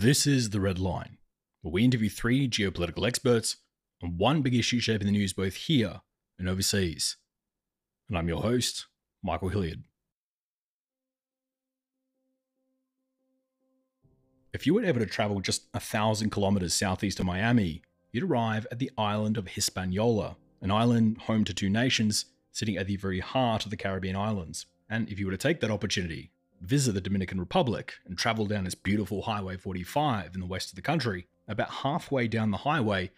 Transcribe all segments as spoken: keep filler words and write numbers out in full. This is The Red Line, where we interview three geopolitical experts on one big issue shaping the news both here and overseas. And I'm your host, Michael Hilliard. If you were ever to travel just a thousand kilometers southeast of Miami, you'd arrive at the island of Hispaniola, an island home to two nations sitting at the very heart of the Caribbean islands. And if you were to take that opportunity, visit the Dominican Republic and travel down its beautiful Highway forty-five in the west of the country, about halfway down the highway,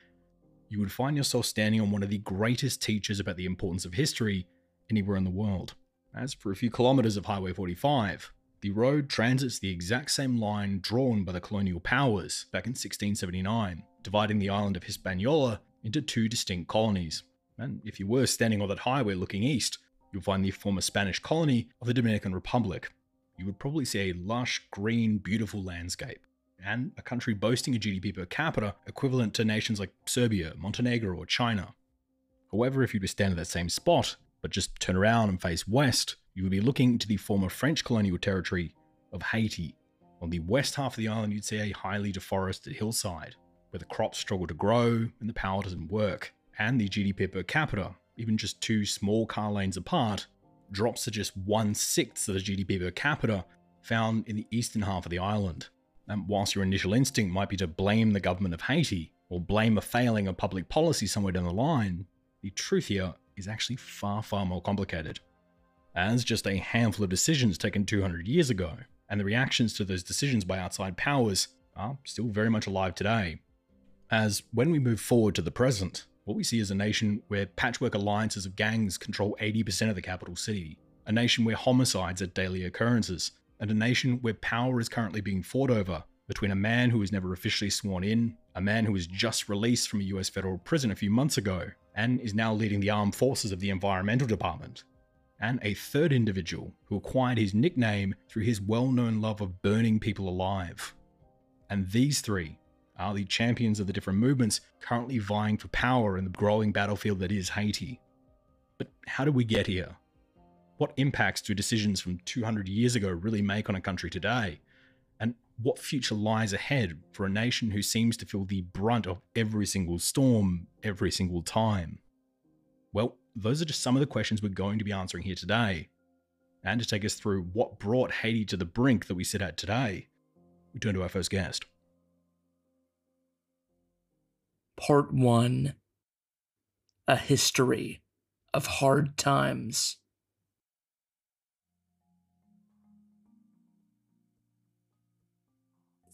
you would find yourself standing on one of the greatest teachers about the importance of history anywhere in the world. As for a few kilometers of Highway forty-five, the road transits the exact same line drawn by the colonial powers back in sixteen seventy-nine, dividing the island of Hispaniola into two distinct colonies. And if you were standing on that highway looking east, you'll find the former Spanish colony of the Dominican Republic. You would probably see a lush, green, beautiful landscape, and a country boasting a G D P per capita equivalent to nations like Serbia, Montenegro, or China. However, if you were to stand at that same spot, but just turn around and face west, you would be looking to the former French colonial territory of Haiti. On the west half of the island, you'd see a highly deforested hillside, where the crops struggle to grow and the power doesn't work, and the G D P per capita, even just two small car lanes apart, drops to just one-sixth of the G D P per capita found in the eastern half of the island. And whilst your initial instinct might be to blame the government of Haiti, or blame a failing of public policy somewhere down the line, the truth here is actually far, far more complicated, as just a handful of decisions taken two hundred years ago, and the reactions to those decisions by outside powers are still very much alive today. As when we move forward to the present, what we see is a nation where patchwork alliances of gangs control eighty percent of the capital city, a nation where homicides are daily occurrences, and a nation where power is currently being fought over between a man who was never officially sworn in, a man who was just released from a U S federal prison a few months ago, and is now leading the armed forces of the Environmental Department, and a third individual who acquired his nickname through his well-known love of burning people alive. And these three are the champions of the different movements currently vying for power in the growing battlefield that is Haiti. But how did we get here? What impacts do decisions from two hundred years ago really make on a country today? And what future lies ahead for a nation who seems to feel the brunt of every single storm, every single time? Well, those are just some of the questions we're going to be answering here today. And to take us through what brought Haiti to the brink that we sit at today, we turn to our first guest. Part one, a history of hard times.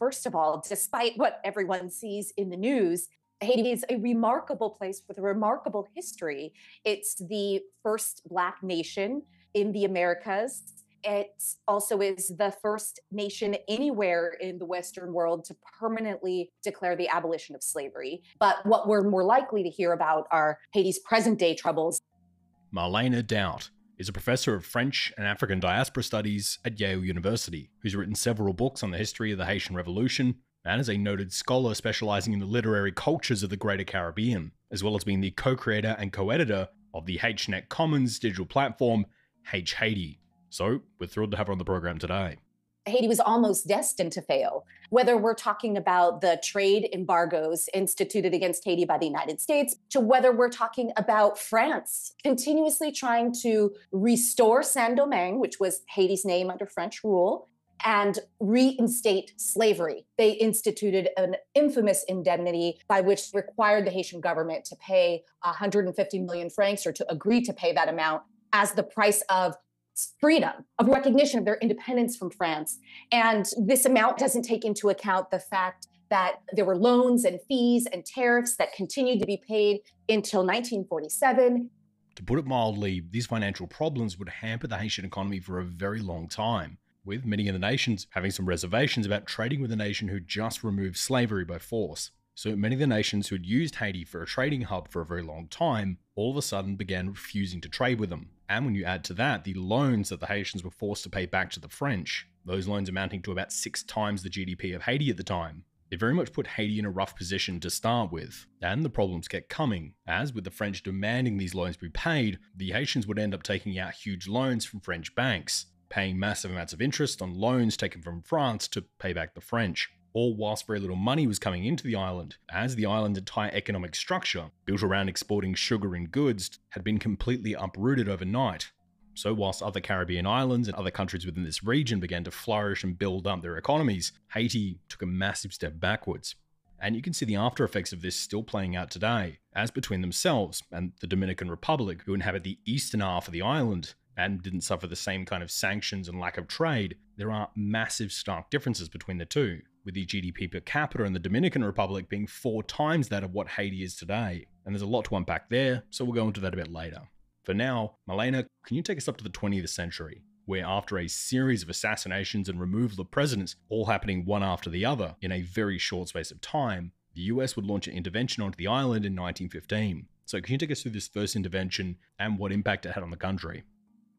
First of all, despite what everyone sees in the news, Haiti is a remarkable place with a remarkable history. It's the first Black nation in the Americas. It also is the first nation anywhere in the Western world to permanently declare the abolition of slavery. But what we're more likely to hear about are Haiti's present-day troubles. Marlene L. Daut is a professor of French and African diaspora studies at Yale University, who's written several books on the history of the Haitian Revolution, and is a noted scholar specializing in the literary cultures of the greater Caribbean, as well as being the co-creator and co-editor of the H-Net Commons digital platform, H-Haiti. So we're thrilled to have her on the program today. Haiti was almost destined to fail. Whether we're talking about the trade embargoes instituted against Haiti by the United States, to whether we're talking about France continuously trying to restore Saint-Domingue, which was Haiti's name under French rule, and reinstate slavery. They instituted an infamous indemnity by which required the Haitian government to pay one hundred fifty million francs, or to agree to pay that amount as the price of freedom, of recognition of their independence from France. And this amount doesn't take into account the fact that there were loans and fees and tariffs that continued to be paid until nineteen forty-seven. To put it mildly, these financial problems would hamper the Haitian economy for a very long time, with many other nations having some reservations about trading with a nation who just removed slavery by force. So many of the nations who had used Haiti for a trading hub for a very long time all of a sudden began refusing to trade with them. And when you add to that the loans that the Haitians were forced to pay back to the French, those loans amounting to about six times the G D P of Haiti at the time, it very much put Haiti in a rough position to start with. And the problems kept coming, as with the French demanding these loans be paid, the Haitians would end up taking out huge loans from French banks, paying massive amounts of interest on loans taken from France to pay back the French. all whilst very little money was coming into the island, as the island's entire economic structure, built around exporting sugar and goods, had been completely uprooted overnight. So whilst other Caribbean islands and other countries within this region began to flourish and build up their economies, Haiti took a massive step backwards. And you can see the after effects of this still playing out today, as between themselves and the Dominican Republic, who inhabit the eastern half of the island and didn't suffer the same kind of sanctions and lack of trade, there are massive stark differences between the two, with the G D P per capita in the Dominican Republic being four times that of what Haiti is today. And there's a lot to unpack there, so we'll go into that a bit later. For now, Marlene, can you take us up to the twentieth century? Where after a series of assassinations and removal of presidents, all happening one after the other in a very short space of time, the U S would launch an intervention onto the island in nineteen fifteen. So can you take us through this first intervention and what impact it had on the country?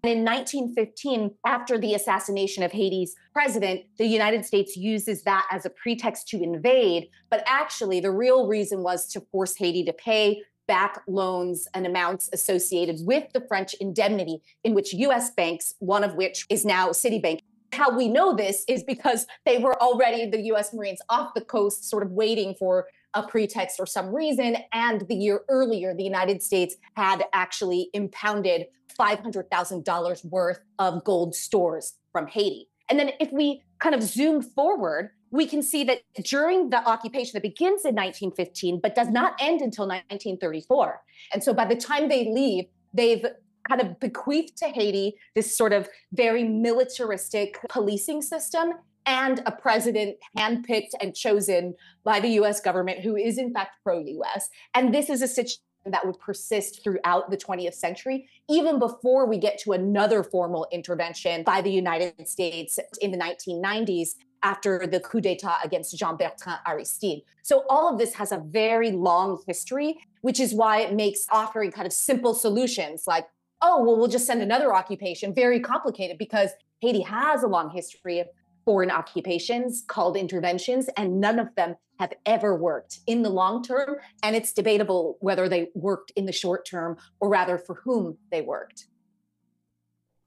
In nineteen fifteen, after the assassination of Haiti's president, the United States uses that as a pretext to invade, but actually the real reason was to force Haiti to pay back loans and amounts associated with the French indemnity in which U S banks, one of which is now Citibank. How we know this is because they were already, the U S Marines off the coast, sort of waiting for a pretext or some reason. And the year earlier, the United States had actually impounded five hundred thousand dollars worth of gold stores from Haiti. And then if we kind of zoom forward, we can see that during the occupation that begins in nineteen fifteen, but does not end until nineteen thirty-four. And so by the time they leave, they've kind of bequeathed to Haiti this sort of very militaristic policing system and a president handpicked and chosen by the U S government, who is in fact pro-U S. And this is a situation that would persist throughout the twentieth century, even before we get to another formal intervention by the United States in the nineteen nineties. After the coup d'etat against Jean-Bertrand Aristide. So all of this has a very long history, which is why it makes offering kind of simple solutions like, oh, well, we'll just send another occupation, very complicated, because Haiti has a long history of foreign occupations called interventions, and none of them have ever worked in the long term. And it's debatable whether they worked in the short term, or rather for whom they worked.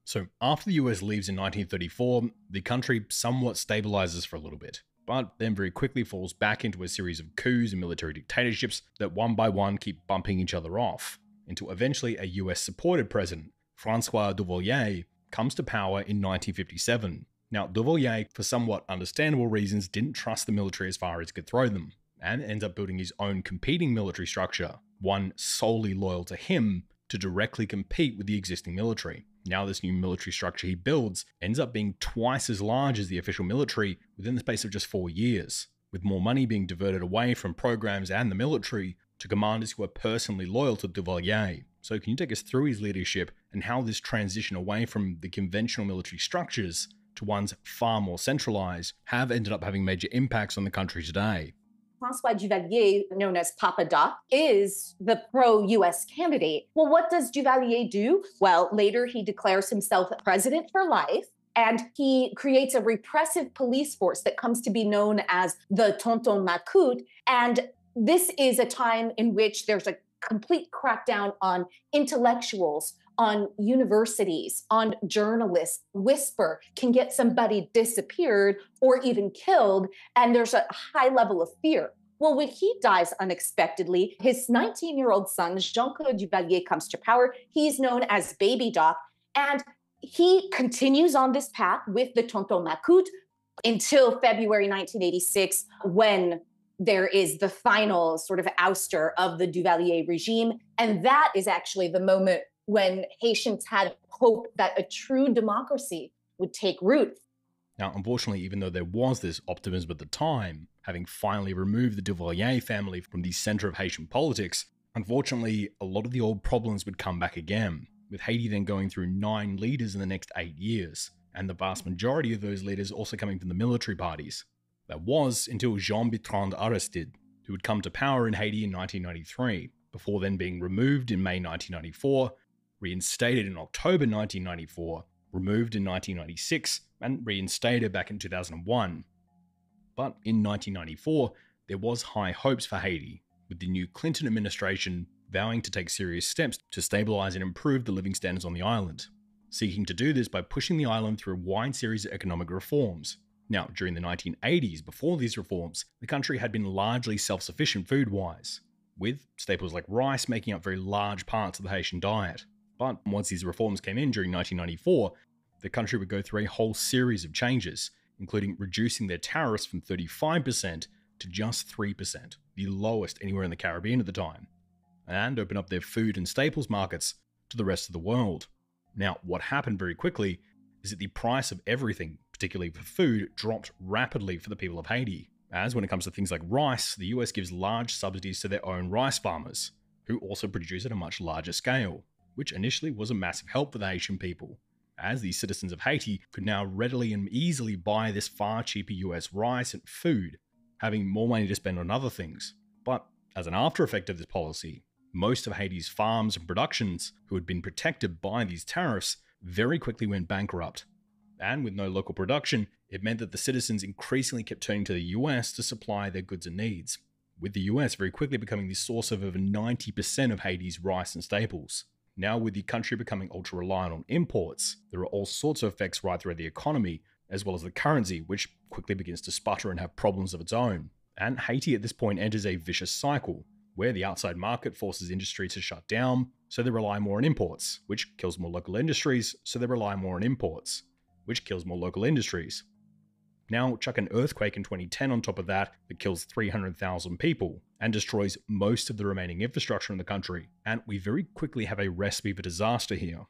So after the U S leaves in nineteen thirty-four, the country somewhat stabilizes for a little bit, but then very quickly falls back into a series of coups and military dictatorships that one by one keep bumping each other off, until eventually a U S-supported president, Francois Duvalier, comes to power in nineteen fifty-seven. Now, Duvalier, for somewhat understandable reasons, didn't trust the military as far as it could throw them, and ends up building his own competing military structure, one solely loyal to him, to directly compete with the existing military. Now this new military structure he builds ends up being twice as large as the official military within the space of just four years, with more money being diverted away from programs and the military to commanders who are personally loyal to Duvalier. So can you take us through his leadership and how this transition away from the conventional military structures to ones far more centralized have ended up having major impacts on the country today? Francois Duvalier, known as Papa Doc, is the pro-U S candidate. Well, what does Duvalier do? Well, later he declares himself president for life, and he creates a repressive police force that comes to be known as the Tonton Macoute. And this is a time in which there's a complete crackdown on intellectuals, on universities, on journalists. Whisper can get somebody disappeared or even killed, and there's a high level of fear. Well, when he dies unexpectedly, his nineteen-year-old son, Jean-Claude Duvalier, comes to power. He's known as Baby Doc, and he continues on this path with the Tonton Macoute until February nineteen eighty-six, when there is the final sort of ouster of the Duvalier regime, and that is actually the moment when Haitians had hope that a true democracy would take root. Now, unfortunately, even though there was this optimism at the time, having finally removed the Duvalier family from the center of Haitian politics, unfortunately, a lot of the old problems would come back again, with Haiti then going through nine leaders in the next eight years, and the vast majority of those leaders also coming from the military parties. That was until Jean-Bertrand Aristide, who would come to power in Haiti in nineteen ninety-three, before then being removed in May nineteen ninety-four, reinstated in October nineteen ninety-four, removed in nineteen ninety-six, and reinstated back in two thousand one. But in nineteen ninety-four, there was high hopes for Haiti, with the new Clinton administration vowing to take serious steps to stabilize and improve the living standards on the island, seeking to do this by pushing the island through a wide series of economic reforms, Now, during the nineteen eighties, before these reforms, the country had been largely self-sufficient food-wise, with staples like rice making up very large parts of the Haitian diet. But once these reforms came in during nineteen ninety-four, the country would go through a whole series of changes, including reducing their tariffs from thirty-five percent to just three percent, the lowest anywhere in the Caribbean at the time, and open up their food and staples markets to the rest of the world. Now, what happened very quickly is that the price of everything, particularly for food, dropped rapidly for the people of Haiti, as when it comes to things like rice, the U S gives large subsidies to their own rice farmers, who also produce at a much larger scale, which initially was a massive help for the Haitian people, as the citizens of Haiti could now readily and easily buy this far cheaper U S rice and food, having more money to spend on other things. But as an aftereffect of this policy, most of Haiti's farms and productions, who had been protected by these tariffs, very quickly went bankrupt. And with no local production, it meant that the citizens increasingly kept turning to the U S to supply their goods and needs, with the U S very quickly becoming the source of over ninety percent of Haiti's rice and staples. Now, with the country becoming ultra-reliant on imports, there are all sorts of effects right throughout the economy, as well as the currency, which quickly begins to sputter and have problems of its own. And Haiti at this point enters a vicious cycle, where the outside market forces industry to shut down, so they rely more on imports, which kills more local industries, so they rely more on imports, which kills more local industries. Now, chuck an earthquake in twenty ten on top of that that kills three hundred thousand people and destroys most of the remaining infrastructure in the country, and we very quickly have a recipe for disaster here,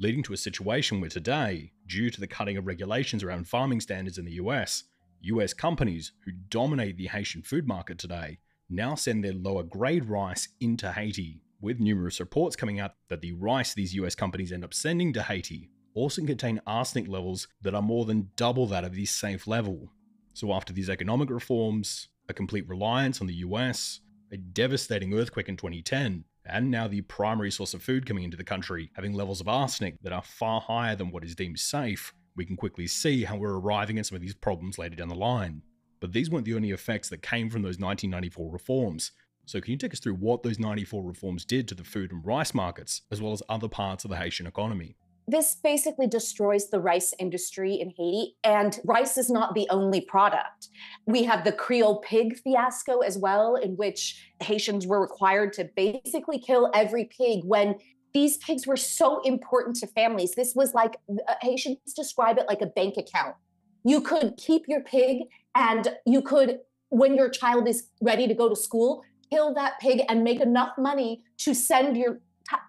leading to a situation where today, due to the cutting of regulations around farming standards in the U S, U S companies who dominate the Haitian food market today now send their lower grade rice into Haiti, with numerous reports coming out that the rice these U S companies end up sending to Haiti also contain arsenic levels that are more than double that of the safe level. So after these economic reforms, a complete reliance on the U S, a devastating earthquake in twenty ten, and now the primary source of food coming into the country having levels of arsenic that are far higher than what is deemed safe, we can quickly see how we're arriving at some of these problems later down the line. But these weren't the only effects that came from those nineteen ninety-four reforms. So can you take us through what those ninety-four reforms did to the food and rice markets, as well as other parts of the Haitian economy? This basically destroys the rice industry in Haiti, and rice is not the only product. We have the Creole pig fiasco as well, in which Haitians were required to basically kill every pig when these pigs were so important to families. This was like, Haitians describe it like a bank account. You could keep your pig, and you could, when your child is ready to go to school, kill that pig and make enough money to send your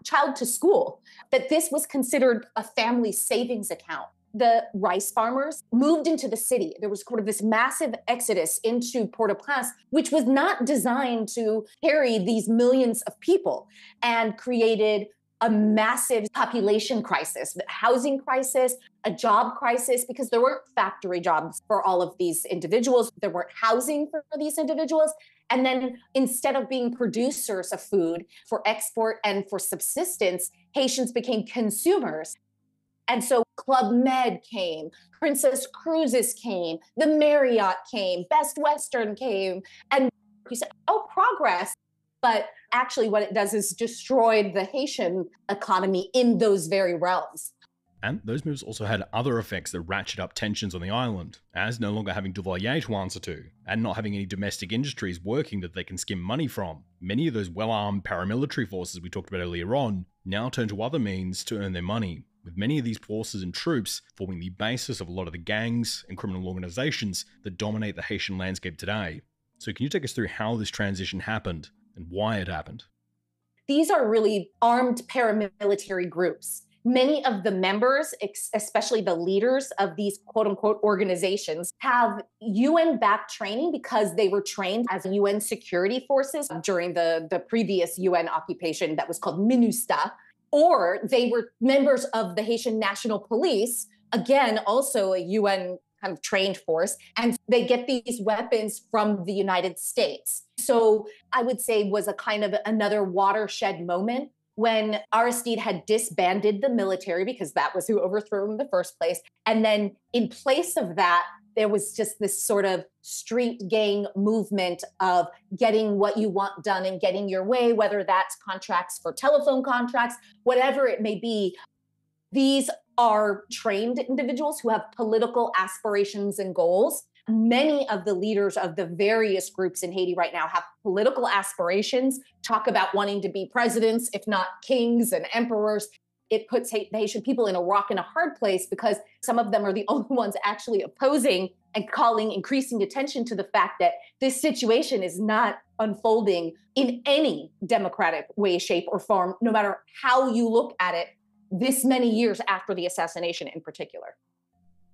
child to school, that this was considered a family savings account. The rice farmers moved into the city. There was sort of this massive exodus into Port-au-Prince, which was not designed to carry these millions of people, and created a massive population crisis, housing crisis, a job crisis, because there weren't factory jobs for all of these individuals. There weren't housing for these individuals. And then instead of being producers of food for export and for subsistence, Haitians became consumers. And so Club Med came, Princess Cruises came, the Marriott came, Best Western came. And we said, oh, progress. But actually what it does is destroy the Haitian economy in those very realms. And those moves also had other effects that ratchet up tensions on the island, as no longer having Duvalier to answer to, and not having any domestic industries working that they can skim money from. Many of those well-armed paramilitary forces we talked about earlier on now turn to other means to earn their money, with many of these forces and troops forming the basis of a lot of the gangs and criminal organizations that dominate the Haitian landscape today. So can you take us through how this transition happened and why it happened? These are really armed paramilitary groups. Many of the members, especially the leaders of these quote unquote organizations, have U N-backed training because they were trained as U N security forces during the, the previous U N occupation that was called MINUSTAH, or they were members of the Haitian National Police, again, also a U N kind of trained force, and they get these weapons from the United States. So I would say was a kind of another watershed moment when Aristide had disbanded the military, because that was who overthrew him in the first place. And then in place of that, there was just this sort of street gang movement of getting what you want done and getting your way, whether that's contracts for telephone contracts, whatever it may be. These are trained individuals who have political aspirations and goals. Many of the leaders of the various groups in Haiti right now have political aspirations, talk about wanting to be presidents, if not kings and emperors. It puts the Haitian people in a rock and a hard place because some of them are the only ones actually opposing and calling increasing attention to the fact that this situation is not unfolding in any democratic way, shape, or form, no matter how you look at it, this many years after the assassination in particular.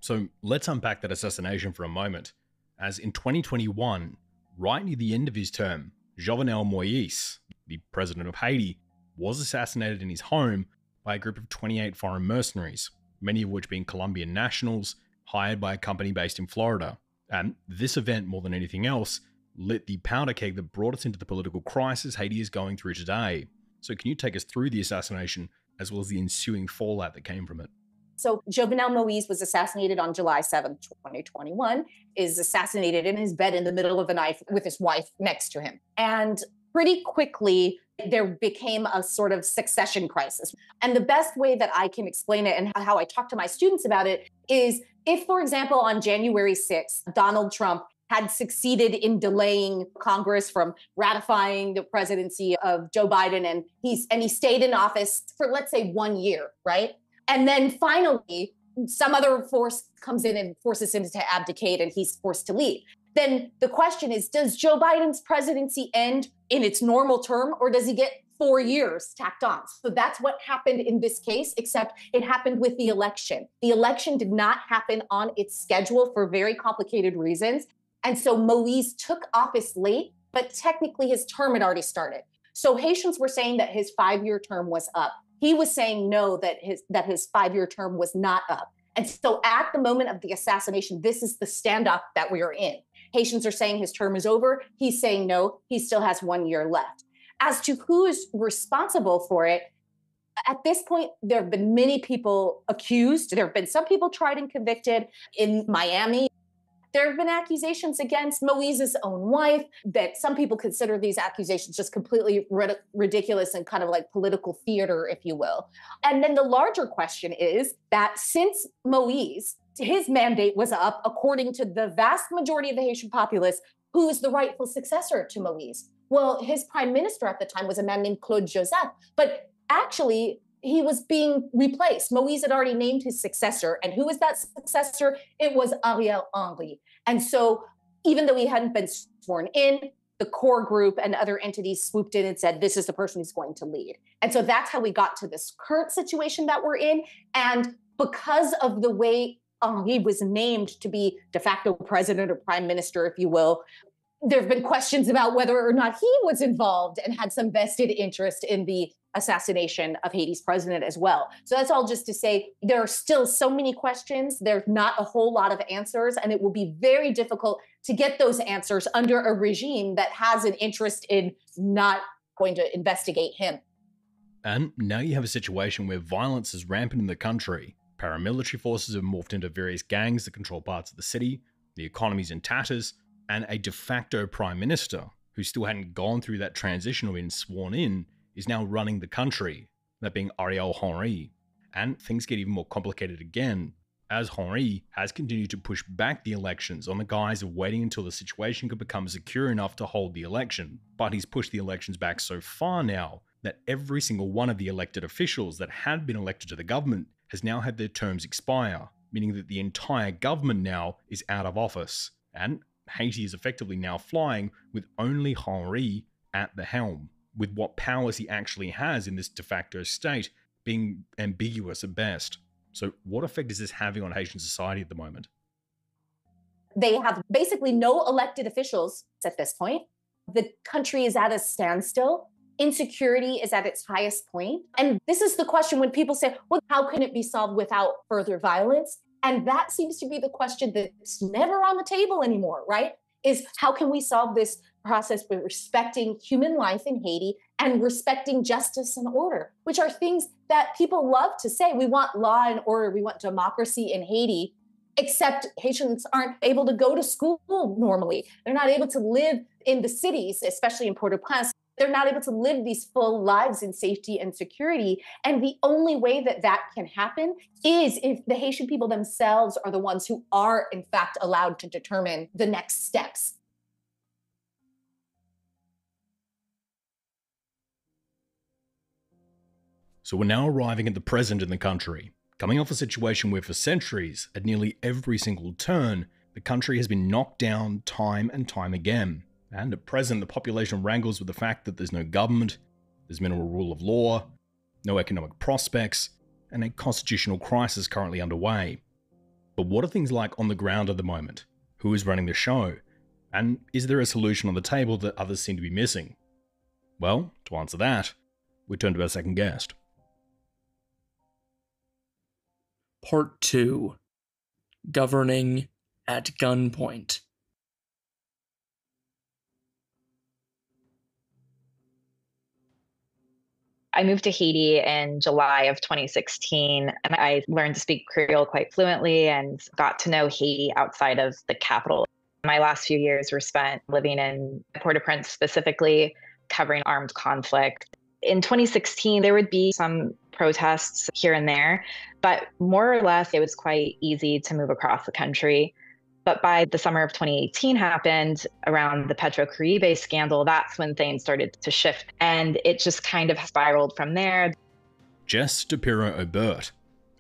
So let's unpack that assassination for a moment, as in twenty twenty-one, right near the end of his term, Jovenel Moïse, the president of Haiti, was assassinated in his home by a group of twenty-eight foreign mercenaries, many of which being Colombian nationals hired by a company based in Florida. And this event, more than anything else, lit the powder keg that brought us into the political crisis Haiti is going through today. So can you take us through the assassination as well as the ensuing fallout that came from it? So Jovenel Moïse was assassinated on July seventh, twenty twenty-one, is assassinated in his bed in the middle of the night with his wife next to him. And pretty quickly, there became a sort of succession crisis. And the best way that I can explain it and how I talk to my students about it is if, for example, on January sixth, Donald Trump had succeeded in delaying Congress from ratifying the presidency of Joe Biden, and he's and he stayed in office for, let's say, one year, right? And then finally, some other force comes in and forces him to abdicate and he's forced to leave. Then the question is, does Joe Biden's presidency end in its normal term, or does he get four years tacked on? So that's what happened in this case, except it happened with the election. The election did not happen on its schedule for very complicated reasons. And so Moïse took office late, but technically his term had already started. So Haitians were saying that his five-year term was up. He was saying no, that his that his five-year term was not up. And so at the moment of the assassination, this is the standoff that we are in. Haitians are saying his term is over. He's saying no, he still has one year left. As to who is responsible for it, at this point, there have been many people accused. There have been some people tried and convicted in Miami. There have been accusations against Moïse's own wife that some people consider these accusations just completely rid- ridiculous and kind of like political theater, if you will. And then the larger question is that since Moïse, his mandate was up, according to the vast majority of the Haitian populace, who is the rightful successor to Moïse? Well, his prime minister at the time was a man named Claude Joseph, but actually he was being replaced. Moïse had already named his successor. And who was that successor? It was Ariel Henry. And so even though he hadn't been sworn in, the core group and other entities swooped in and said, this is the person who's going to lead. And so that's how we got to this current situation that we're in. And because of the way Henry was named to be de facto president or prime minister, if you will, there have been questions about whether or not he was involved and had some vested interest in the assassination of Haiti's president as well. So that's all just to say there are still so many questions. There's not a whole lot of answers, and it will be very difficult to get those answers under a regime that has an interest in not going to investigate him. And now you have a situation where violence is rampant in the country. Paramilitary forces have morphed into various gangs that control parts of the city, the economy's in tatters, and a de facto prime minister who still hadn't gone through that transition or been sworn in is now running the country, that being Ariel Henry. And things get even more complicated again, as Henry has continued to push back the elections on the guise of waiting until the situation could become secure enough to hold the election. But he's pushed the elections back so far now that every single one of the elected officials that had been elected to the government has now had their terms expire, meaning that the entire government now is out of office. And Haiti is effectively now flying with only Henry at the helm, with what powers he actually has in this de facto state being ambiguous at best. So what effect is this having on Haitian society at the moment? They have basically no elected officials at this point. The country is at a standstill. Insecurity is at its highest point. And this is the question when people say, well, how can it be solved without further violence? And that seems to be the question that's never on the table anymore, right? Is how can we solve this process by respecting human life in Haiti and respecting justice and order, which are things that people love to say. We want law and order. We want democracy in Haiti, except Haitians aren't able to go to school normally. They're not able to live in the cities, especially in Port-au-Prince. they're not able to live these full lives in safety and security. And the only way that that can happen is if the Haitian people themselves are the ones who are, in fact, allowed to determine the next steps. So we're now arriving at the present in the country, coming off a situation where for centuries, at nearly every single turn, the country has been knocked down time and time again. And at present, the population wrangles with the fact that there's no government, there's minimal rule of law, no economic prospects, and a constitutional crisis currently underway. But what are things like on the ground at the moment? Who is running the show? And is there a solution on the table that others seem to be missing? Well, to answer that, we turn to our second guest. Part two. Governing at Gunpoint. I moved to Haiti in July of twenty sixteen, and I learned to speak Creole quite fluently and got to know Haiti outside of the capital. My last few years were spent living in Port-au-Prince, specifically covering armed conflict. In twenty sixteen, there would be some protests here and there, but more or less, it was quite easy to move across the country. But by the summer of twenty eighteen happened around the Petrocaribe scandal, that's when things started to shift, and it just kind of spiraled from there. Jess DiPierro Obert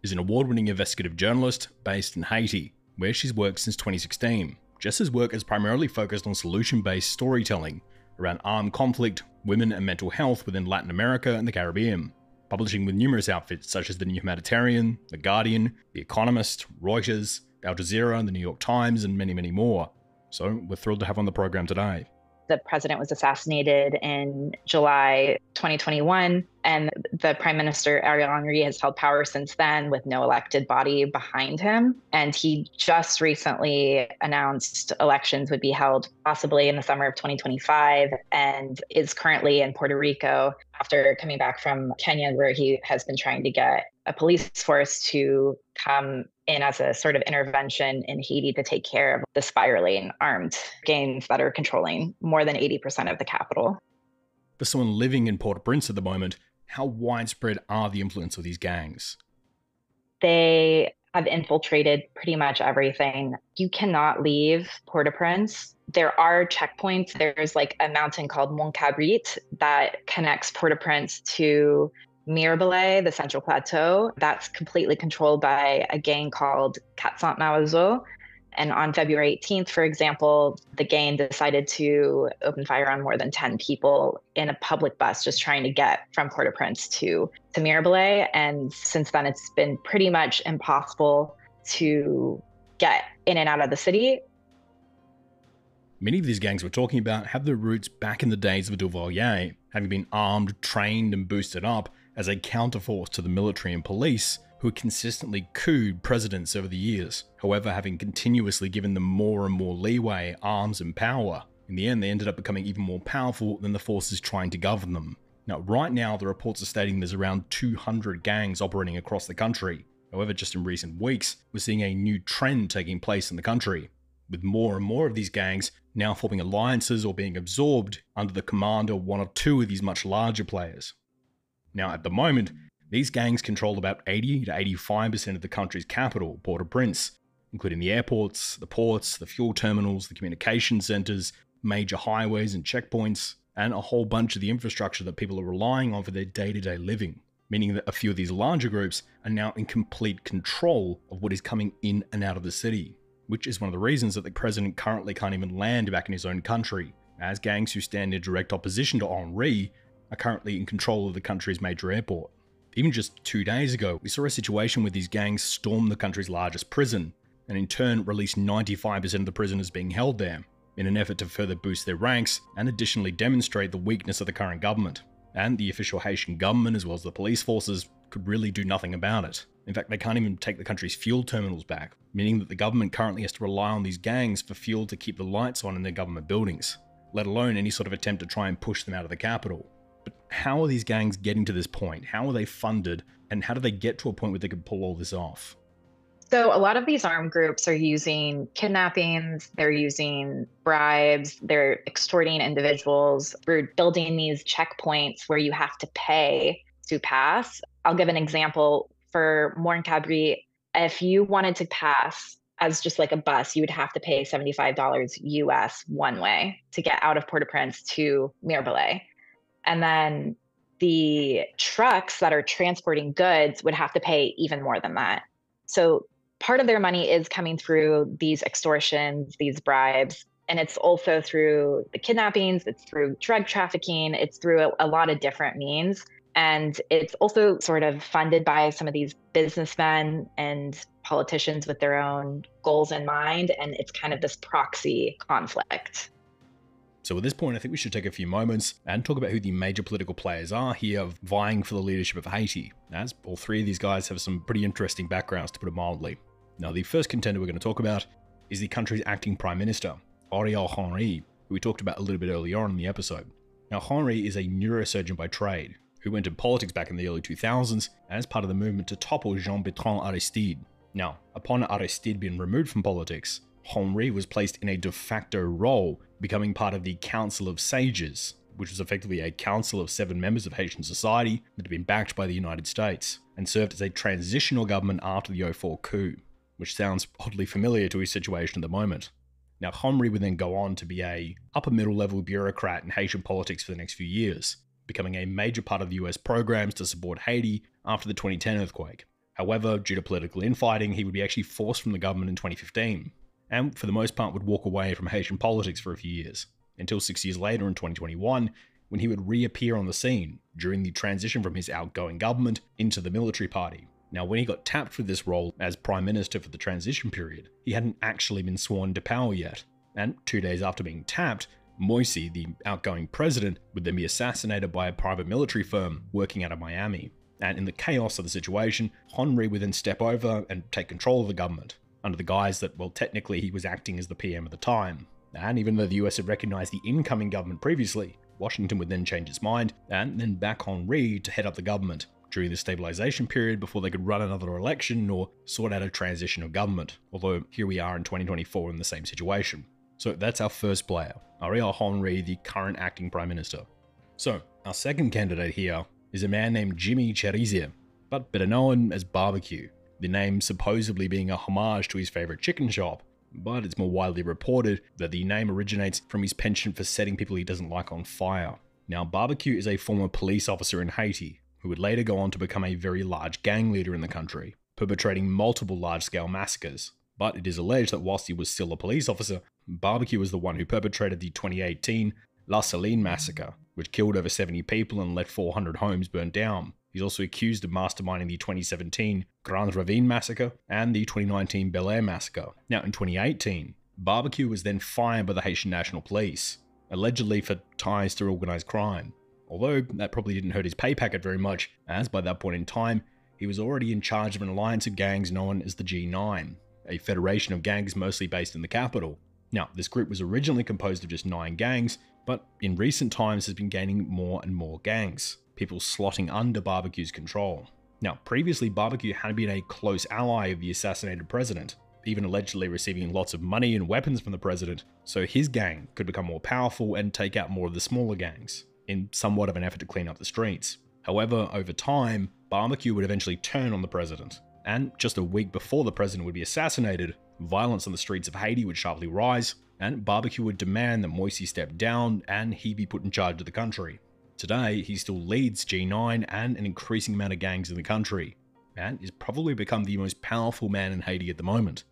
is an award-winning investigative journalist based in Haiti, where she's worked since twenty sixteen. Jess's work is primarily focused on solution-based storytelling around armed conflict, women and mental health within Latin America and the Caribbean, publishing with numerous outfits such as The Humanitarian, The Guardian, The Economist, Reuters, Al Jazeera, The New York Times, and many, many more. So we're thrilled to have on the program today. The president was assassinated in July twenty twenty-one, and the Prime Minister Ariel Henry has held power since then with no elected body behind him. And he just recently announced elections would be held possibly in the summer of twenty twenty-five, and is currently in Puerto Rico after coming back from Kenya, where he has been trying to get a police force to come in as a sort of intervention in Haiti to take care of the spiraling armed gangs that are controlling more than eighty percent of the capital. For someone living in Port-au-Prince at the moment, how widespread are the influence of these gangs? They have infiltrated pretty much everything. You cannot leave Port-au-Prince. There are checkpoints. There's like a mountain called Mont Cabrit that connects Port-au-Prince to Mirebalais, the Central Plateau. That's completely controlled by a gang called Kat Sant. And on February eighteenth, for example, the gang decided to open fire on more than ten people in a public bus just trying to get from Port-au-Prince to, to Mirebalais. And since then, it's been pretty much impossible to get in and out of the city. Many of these gangs we're talking about have their roots back in the days of Duvalier, having been armed, trained, and boosted up as a counterforce to the military and police, who had consistently couped presidents over the years, however having continuously given them more and more leeway, arms and power. In the end, they ended up becoming even more powerful than the forces trying to govern them. Now, right now, the reports are stating there's around two hundred gangs operating across the country. However, just in recent weeks, we're seeing a new trend taking place in the country, with more and more of these gangs now forming alliances or being absorbed under the command of one or two of these much larger players. Now, at the moment, these gangs control about eighty to eighty-five percent of the country's capital, Port-au-Prince, including the airports, the ports, the fuel terminals, the communication centres, major highways and checkpoints, and a whole bunch of the infrastructure that people are relying on for their day-to-day living, meaning that a few of these larger groups are now in complete control of what is coming in and out of the city, which is one of the reasons that the president currently can't even land back in his own country, as gangs who stand in direct opposition to Henri are currently in control of the country's major airport. Even just two days ago, we saw a situation where these gangs stormed the country's largest prison, and in turn released ninety-five percent of the prisoners being held there, in an effort to further boost their ranks and additionally demonstrate the weakness of the current government. And the official Haitian government, as well as the police forces, could really do nothing about it. In fact, they can't even take the country's fuel terminals back, meaning that the government currently has to rely on these gangs for fuel to keep the lights on in their government buildings, let alone any sort of attempt to try and push them out of the capital. But how are these gangs getting to this point? How are they funded? And how do they get to a point where they can pull all this off? So a lot of these armed groups are using kidnappings, they're using bribes, they're extorting individuals through building these checkpoints where you have to pay to pass. I'll give an example for Mont Cabrit. If you wanted to pass as just like a bus, you would have to pay seventy-five dollars U S one way to get out of Port-au-Prince to Mirebalais. And then the trucks that are transporting goods would have to pay even more than that. So part of their money is coming through these extortions, these bribes, and it's also through the kidnappings, it's through drug trafficking, it's through a, a lot of different means. And it's also sort of funded by some of these businessmen and politicians with their own goals in mind. And it's kind of this proxy conflict. So at this point, I think we should take a few moments and talk about who the major political players are here vying for the leadership of Haiti, as all three of these guys have some pretty interesting backgrounds, to put it mildly. Now, the first contender we're going to talk about is the country's acting prime minister, Ariel Henry, who we talked about a little bit earlier on in the episode. Now, Henry is a neurosurgeon by trade, who went into politics back in the early two thousands as part of the movement to topple Jean-Bertrand Aristide. Now, upon Aristide being removed from politics, Henry was placed in a de facto role, becoming part of the Council of Sages, which was effectively a council of seven members of Haitian society that had been backed by the United States, and served as a transitional government after the oh four coup, which sounds oddly familiar to his situation at the moment. Now, Henry would then go on to be a upper-middle level bureaucrat in Haitian politics for the next few years, becoming a major part of the U S programs to support Haiti after the twenty ten earthquake. However, due to political infighting, he would be actually forced from the government in twenty fifteen, and for the most part would walk away from Haitian politics for a few years, until six years later in twenty twenty-one, when he would reappear on the scene during the transition from his outgoing government into the military party. Now, when he got tapped for this role as prime minister for the transition period, he hadn't actually been sworn to power yet, and two days after being tapped, Moïse, the outgoing president, would then be assassinated by a private military firm working out of Miami. And in the chaos of the situation, Henry would then step over and take control of the government, under the guise that, well, technically he was acting as the P M at the time. And even though the U S had recognized the incoming government previously, Washington would then change its mind and then back Henry to head up the government during the stabilization period before they could run another election or sort out a transition of government. Although here we are in twenty twenty-four in the same situation. So that's our first player, Ariel Henry, the current acting prime minister. So our second candidate here is a man named Jimmy Cherizier, but better known as Barbecue, the name supposedly being a homage to his favorite chicken shop, but it's more widely reported that the name originates from his penchant for setting people he doesn't like on fire. Now, Barbecue is a former police officer in Haiti, who would later go on to become a very large gang leader in the country, perpetrating multiple large-scale massacres. But it is alleged that whilst he was still a police officer, Barbecue was the one who perpetrated the twenty eighteen La Saline massacre, which killed over seventy people and let four hundred homes burn down. He's also accused of masterminding the twenty seventeen Grand Ravine massacre and the twenty nineteen Bel Air massacre. Now, in twenty eighteen, Barbecue was then fired by the Haitian National Police, allegedly for ties to organized crime. Although that probably didn't hurt his pay packet very much, as by that point in time, he was already in charge of an alliance of gangs known as the G nine. A federation of gangs mostly based in the capital. Now, this group was originally composed of just nine gangs, but in recent times has been gaining more and more gangs, people slotting under Barbecue's control. Now, previously, Barbecue had been a close ally of the assassinated president, even allegedly receiving lots of money and weapons from the president, so his gang could become more powerful and take out more of the smaller gangs, in somewhat of an effort to clean up the streets. However, over time, Barbecue would eventually turn on the president. And just a week before the president would be assassinated, violence on the streets of Haiti would sharply rise, and Barbecue would demand that Moïse step down and he be put in charge of the country. Today, he still leads G nine and an increasing amount of gangs in the country, and is probably become the most powerful man in Haiti at the moment.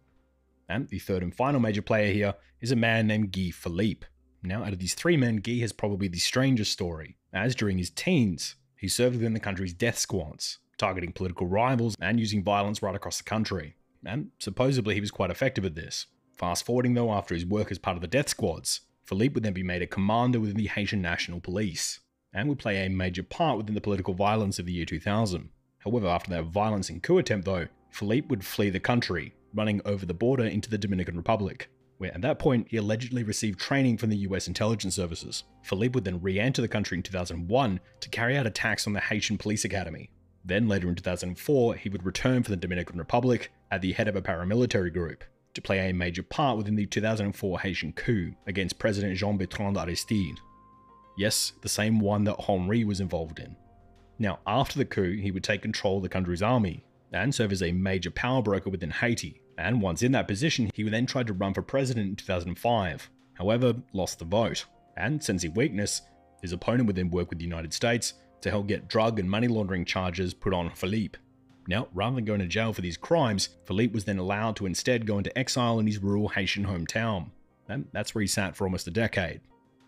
And the third and final major player here is a man named Guy Philippe. Now, out of these three men, Guy has probably the strangest story, as during his teens, he served within the country's death squads, targeting political rivals and using violence right across the country. And supposedly he was quite effective at this. Fast forwarding though, after his work as part of the death squads, Philippe would then be made a commander within the Haitian National Police, and would play a major part within the political violence of the year two thousand. However, after that violence and coup attempt though, Philippe would flee the country, running over the border into the Dominican Republic, where at that point he allegedly received training from the U S intelligence services. Philippe would then re-enter the country in two thousand one to carry out attacks on the Haitian Police Academy. Then later in two thousand four, he would return from the Dominican Republic at the head of a paramilitary group to play a major part within the two thousand four Haitian coup against President Jean-Bertrand Aristide. Yes, the same one that Henry was involved in. Now, after the coup, he would take control of the country's army and serve as a major power broker within Haiti, and once in that position, he would then try to run for president in two thousand five, however, lost the vote, and sensing weakness, his opponent would then work with the United States to help get drug and money laundering charges put on Philippe. Now, rather than going to jail for these crimes, Philippe was then allowed to instead go into exile in his rural Haitian hometown, and that's where he sat for almost a decade,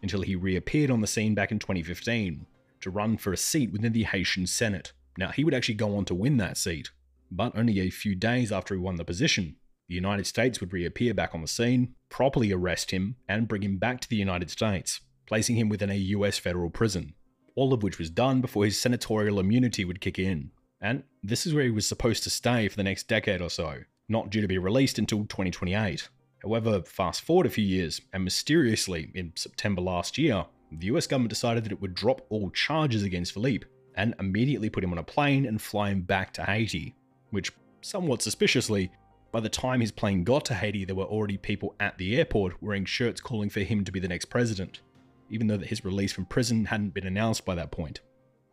until he reappeared on the scene back in twenty fifteen to run for a seat within the Haitian Senate. Now, he would actually go on to win that seat, but only a few days after he won the position, the United States would reappear back on the scene, properly arrest him, and bring him back to the United States, placing him within a U S federal prison, all of which was done before his senatorial immunity would kick in. And this is where he was supposed to stay for the next decade or so, not due to be released until twenty twenty-eight. However, fast forward a few years, and mysteriously, in September last year, the U S government decided that it would drop all charges against Philippe, and immediately put him on a plane and fly him back to Haiti, which, somewhat suspiciously, by the time his plane got to Haiti, there were already people at the airport wearing shirts calling for him to be the next president, even though that his release from prison hadn't been announced by that point.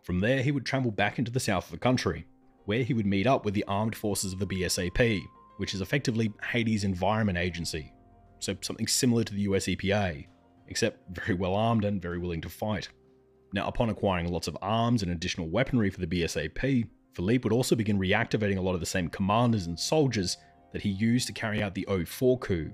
From there, he would travel back into the south of the country, where he would meet up with the armed forces of the B S A P, which is effectively Haiti's Environment Agency, so something similar to the U S E P A, except very well armed and very willing to fight. Now, upon acquiring lots of arms and additional weaponry for the B S A P, Philippe would also begin reactivating a lot of the same commanders and soldiers that he used to carry out the oh four coup,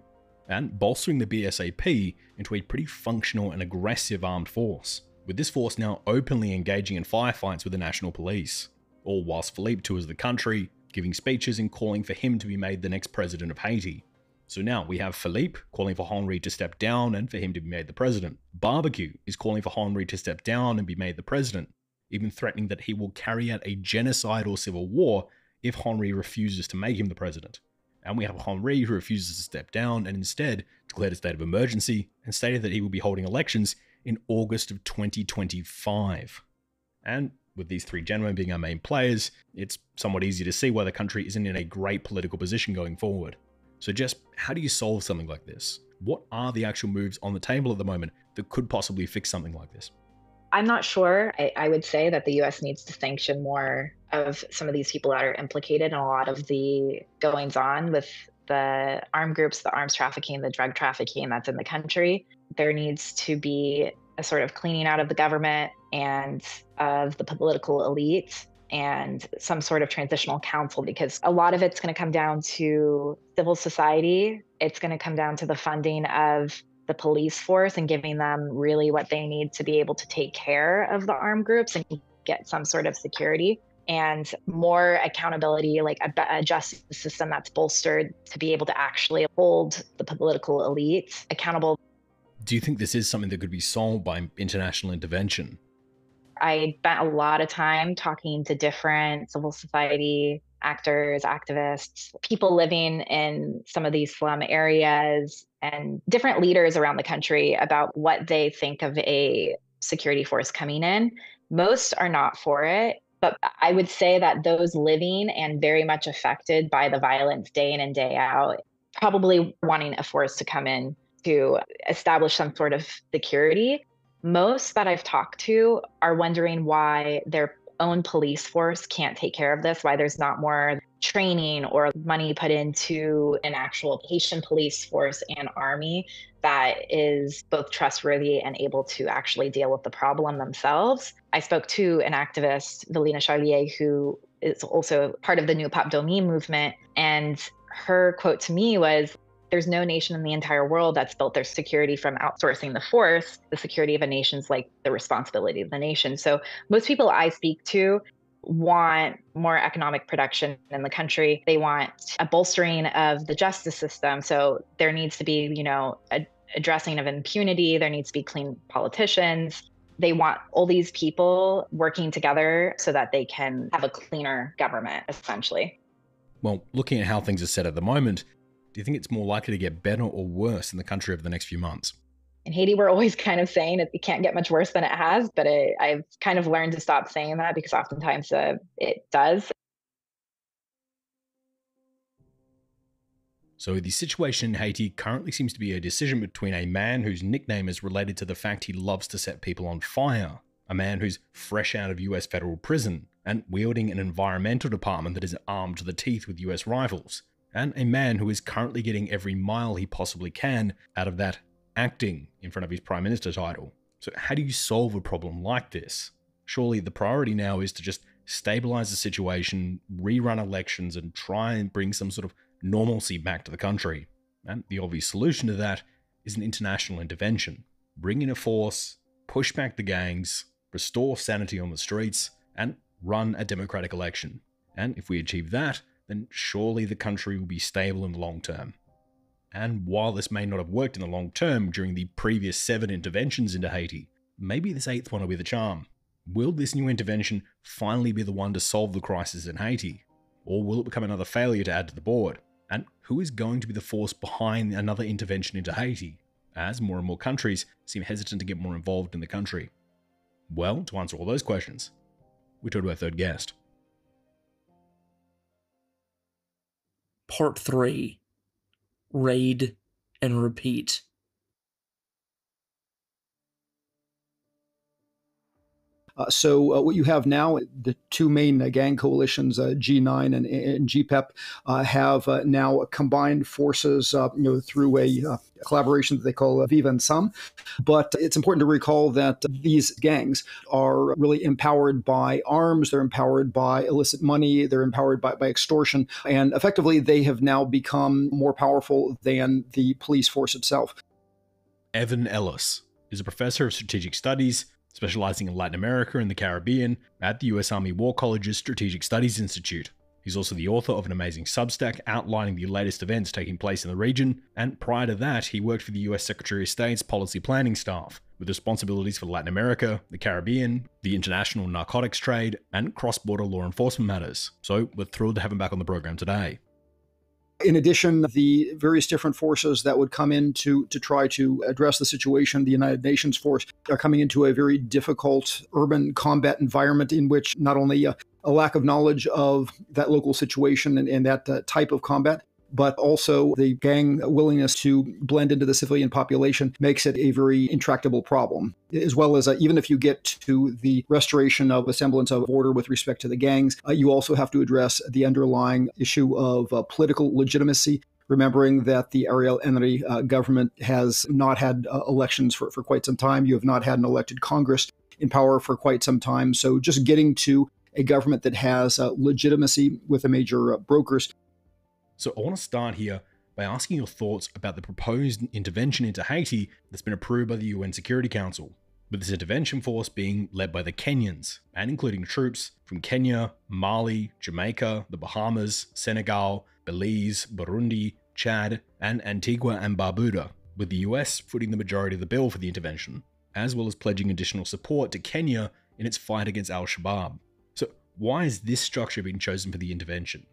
and bolstering the B S A P into a pretty functional and aggressive armed force, with this force now openly engaging in firefights with the national police, all whilst Philippe tours the country, giving speeches and calling for him to be made the next president of Haiti. So now we have Philippe calling for Henry to step down and for him to be made the president. Barbecue is calling for Henry to step down and be made the president, even threatening that he will carry out a genocide or civil war if Henry refuses to make him the president. And we have Henry, who refuses to step down and instead declared a state of emergency and stated that he will be holding elections in August of twenty twenty-five. And with these three gentlemen being our main players, it's somewhat easy to see why the country isn't in a great political position going forward. So Jess, how do you solve something like this? What are the actual moves on the table at the moment that could possibly fix something like this? I'm not sure. I, I would say that the U S needs to sanction more of some of these people that are implicated in a lot of the goings on with the armed groups, the arms trafficking, the drug trafficking that's in the country. There needs to be a sort of cleaning out of the government and of the political elite and some sort of transitional council, because a lot of it's going to come down to civil society. It's going to come down to the funding of the police force and giving them really what they need to be able to take care of the armed groups and get some sort of security and more accountability, like a, a justice system that's bolstered to be able to actually hold the political elite accountable. Do you think this is something that could be solved by international intervention? I spent a lot of time talking to different civil society actors, activists, people living in some of these slum areas, and different leaders around the country about what they think of a security force coming in. Most are not for it, but I would say that those living and very much affected by the violence day in and day out, probably wanting a force to come in to establish some sort of security. Most that I've talked to are wondering why their own police force can't take care of this, why there's not more training or money put into an actual Haitian police force and army that is both trustworthy and able to actually deal with the problem themselves. I spoke to an activist, Valina Charlier, who is also part of the New Pop Domi movement, and her quote to me was, "There's no nation in the entire world that's built their security from outsourcing the force. The security of a nation's like the responsibility of the nation." So most people I speak to want more economic production in the country. They want a bolstering of the justice system. So there needs to be, you know, a addressing of impunity. There needs to be clean politicians. They want all these people working together so that they can have a cleaner government, essentially. Well, looking at how things are set at the moment, do you think it's more likely to get better or worse in the country over the next few months? In Haiti, we're always kind of saying it, it can't get much worse than it has, but it, I've kind of learned to stop saying that because oftentimes uh, it does. So the situation in Haiti currently seems to be a decision between a man whose nickname is related to the fact he loves to set people on fire, a man who's fresh out of U S federal prison and wielding an environmental department that is armed to the teeth with U S rifles, and a man who is currently getting every mile he possibly can out of that acting in front of his prime minister title. So how do you solve a problem like this? Surely the priority now is to just stabilize the situation, rerun elections, and try and bring some sort of normalcy back to the country. And the obvious solution to that is an international intervention. Bring in a force, push back the gangs, restore sanity on the streets, and run a democratic election. And if we achieve that, then surely the country will be stable in the long term. And while this may not have worked in the long term during the previous seven interventions into Haiti, maybe this eighth one will be the charm. Will this new intervention finally be the one to solve the crisis in Haiti? Or will it become another failure to add to the board? And who is going to be the force behind another intervention into Haiti, as more and more countries seem hesitant to get more involved in the country? Well, to answer all those questions, we turn to our third guest. Part three. Raid and repeat. Uh, so uh, what you have now, the two main uh, gang coalitions, uh, G nine and, and G P E P, uh, have uh, now combined forces uh, you know, through a uh, collaboration that they call uh, Viv Ansanm. But it's important to recall that uh, these gangs are really empowered by arms, they're empowered by illicit money, they're empowered by, by extortion, and effectively they have now become more powerful than the police force itself. Evan Ellis is a professor of strategic studies, specializing in Latin America and the Caribbean at the U S Army War College's Strategic Studies Institute. He's also the author of an amazing Substack outlining the latest events taking place in the region, and prior to that, he worked for the U S Secretary of State's Policy Planning Staff, with responsibilities for Latin America, the Caribbean, the international narcotics trade, and cross-border law enforcement matters. So we're thrilled to have him back on the program today. In addition, the various different forces that would come in to, to try to address the situation, the United Nations force, are coming into a very difficult urban combat environment in which not only a, a lack of knowledge of that local situation and, and that uh, type of combat, but also the gang willingness to blend into the civilian population makes it a very intractable problem, as well as uh, even if you get to the restoration of a semblance of order with respect to the gangs, uh, you also have to address the underlying issue of uh, political legitimacy, remembering that the Ariel Henry uh, government has not had uh, elections for, for quite some time. You have not had an elected Congress in power for quite some time. So just getting to a government that has uh, legitimacy with the major uh, brokers. So I want to start here by asking your thoughts about the proposed intervention into Haiti that's been approved by the U N Security Council, with this intervention force being led by the Kenyans, and including troops from Kenya, Mali, Jamaica, the Bahamas, Senegal, Belize, Burundi, Chad, and Antigua and Barbuda, with the U S footing the majority of the bill for the intervention, as well as pledging additional support to Kenya in its fight against al-Shabaab. So why has this structure been chosen for the intervention?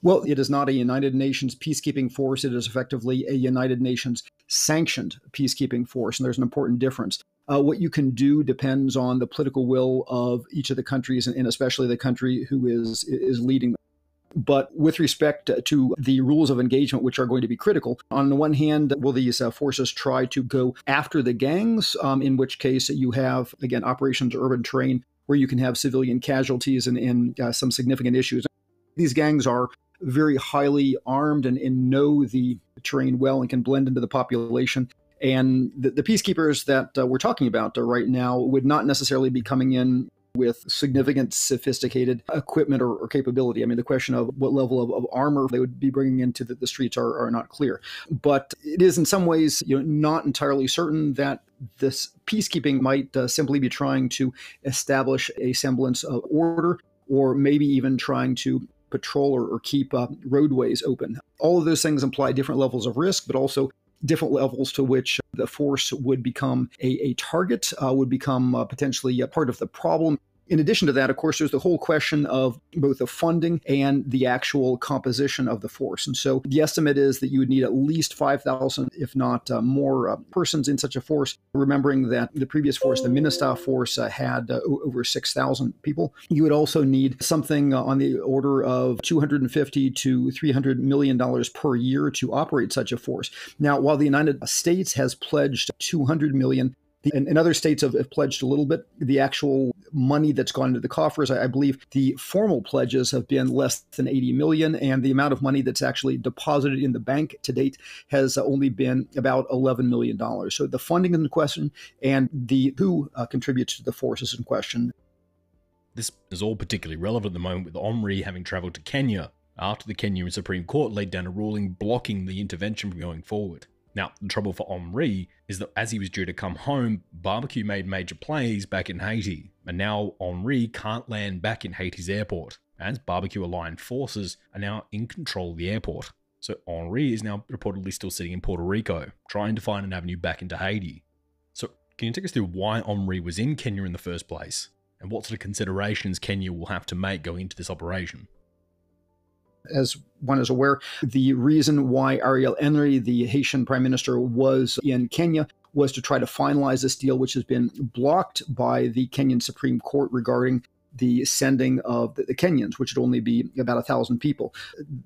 Well, it is not a United Nations peacekeeping force. It is effectively a United Nations sanctioned peacekeeping force, and there's an important difference. Uh, what you can do depends on the political will of each of the countries, and, and especially the country who is, is leading them. But with respect to the rules of engagement, which are going to be critical, on the one hand, will these uh, forces try to go after the gangs, um, in which case you have, again, operations urban terrain, where you can have civilian casualties and, and uh, some significant issues. These gangs are very highly armed and, and know the terrain well and can blend into the population. And the, the peacekeepers that uh, we're talking about uh, right now would not necessarily be coming in with significant sophisticated equipment or, or capability. I mean, the question of what level of, of armor they would be bringing into the, the streets are, are not clear. But it is in some ways, you know, not entirely certain that this peacekeeping might uh, simply be trying to establish a semblance of order, or maybe even trying to patrol or, or keep uh, roadways open. All of those things imply different levels of risk, but also different levels to which the force would become a, a target, uh, would become uh, potentially a part of the problem. In addition to that, of course, there's the whole question of both the funding and the actual composition of the force. And so the estimate is that you would need at least five thousand, if not uh, more, uh, persons in such a force, remembering that the previous force, the MINUSTAH force, uh, had uh, over six thousand people. You would also need something uh, on the order of two hundred fifty to three hundred million dollars per year to operate such a force. Now, while the United States has pledged two hundred million dollars, and, and other states have, have pledged a little bit. The actual money that's gone into the coffers, I, I believe the formal pledges have been less than eighty million dollars, and the amount of money that's actually deposited in the bank to date has only been about eleven million dollars. So the funding is in question, and the who uh, contributes to the force is in question. This is all particularly relevant at the moment with Omri having travelled to Kenya after the Kenyan Supreme Court laid down a ruling blocking the intervention from going forward. Now, the trouble for Omri is that as he was due to come home, Barbecue made major plays back in Haiti, and now Omri can't land back in Haiti's airport, as Barbecue aligned forces are now in control of the airport. So Omri is now reportedly still sitting in Puerto Rico, trying to find an avenue back into Haiti. So can you take us through why Omri was in Kenya in the first place, and what sort of considerations Kenya will have to make going into this operation? As one is aware, the reason why Ariel Henry, the Haitian prime minister, was in Kenya was to try to finalize this deal, which has been blocked by the Kenyan Supreme Court regarding the sending of the Kenyans, which would only be about one thousand people.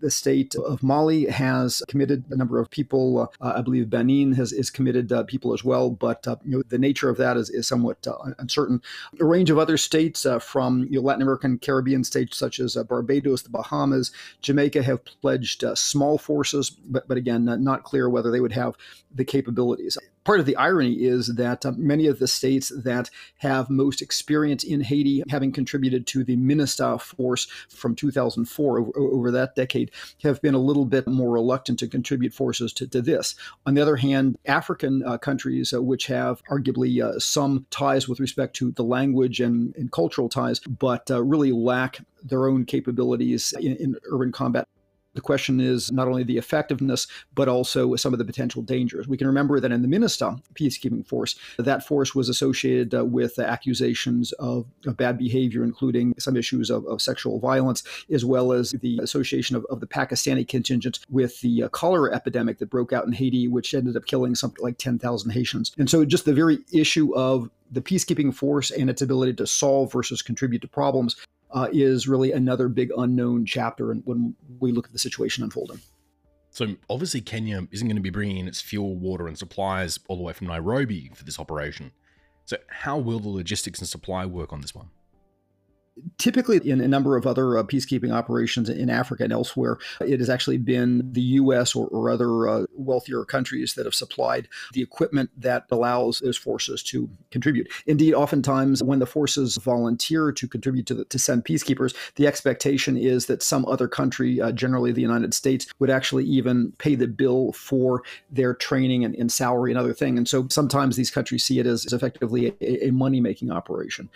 The state of Mali has committed a number of people. Uh, I believe Benin has is committed uh, people as well, but uh, you know, the nature of that is, is somewhat uh, uncertain. A range of other states uh, from you know, Latin American, Caribbean states such as uh, Barbados, the Bahamas, Jamaica have pledged uh, small forces, but, but again, uh, not clear whether they would have the capabilities. Part of the irony is that uh, many of the states that have most experience in Haiti, having contributed to the MINUSTAH force from two thousand four over, over that decade, have been a little bit more reluctant to contribute forces to, to this. On the other hand, African uh, countries, uh, which have arguably uh, some ties with respect to the language and, and cultural ties, but uh, really lack their own capabilities in, in urban combat. The question is not only the effectiveness, but also some of the potential dangers. We can remember that in the MINUSTAH peacekeeping force, that force was associated uh, with uh, accusations of, of bad behavior, including some issues of, of sexual violence, as well as the association of, of the Pakistani contingent with the uh, cholera epidemic that broke out in Haiti, which ended up killing something like ten thousand Haitians. And so just the very issue of the peacekeeping force and its ability to solve versus contribute to problems Uh, is really another big unknown chapter when we look at the situation unfolding. So obviously Kenya isn't going to be bringing in its fuel, water and supplies all the way from Nairobi for this operation. So how will the logistics and supply work on this one? Typically, in a number of other uh, peacekeeping operations in Africa and elsewhere, it has actually been the U S or, or other uh, wealthier countries that have supplied the equipment that allows those forces to contribute. Indeed, oftentimes when the forces volunteer to contribute to, the, to send peacekeepers, the expectation is that some other country, uh, generally the United States, would actually even pay the bill for their training and, and salary and other things. And so sometimes these countries see it as, as effectively a, a money-making operation.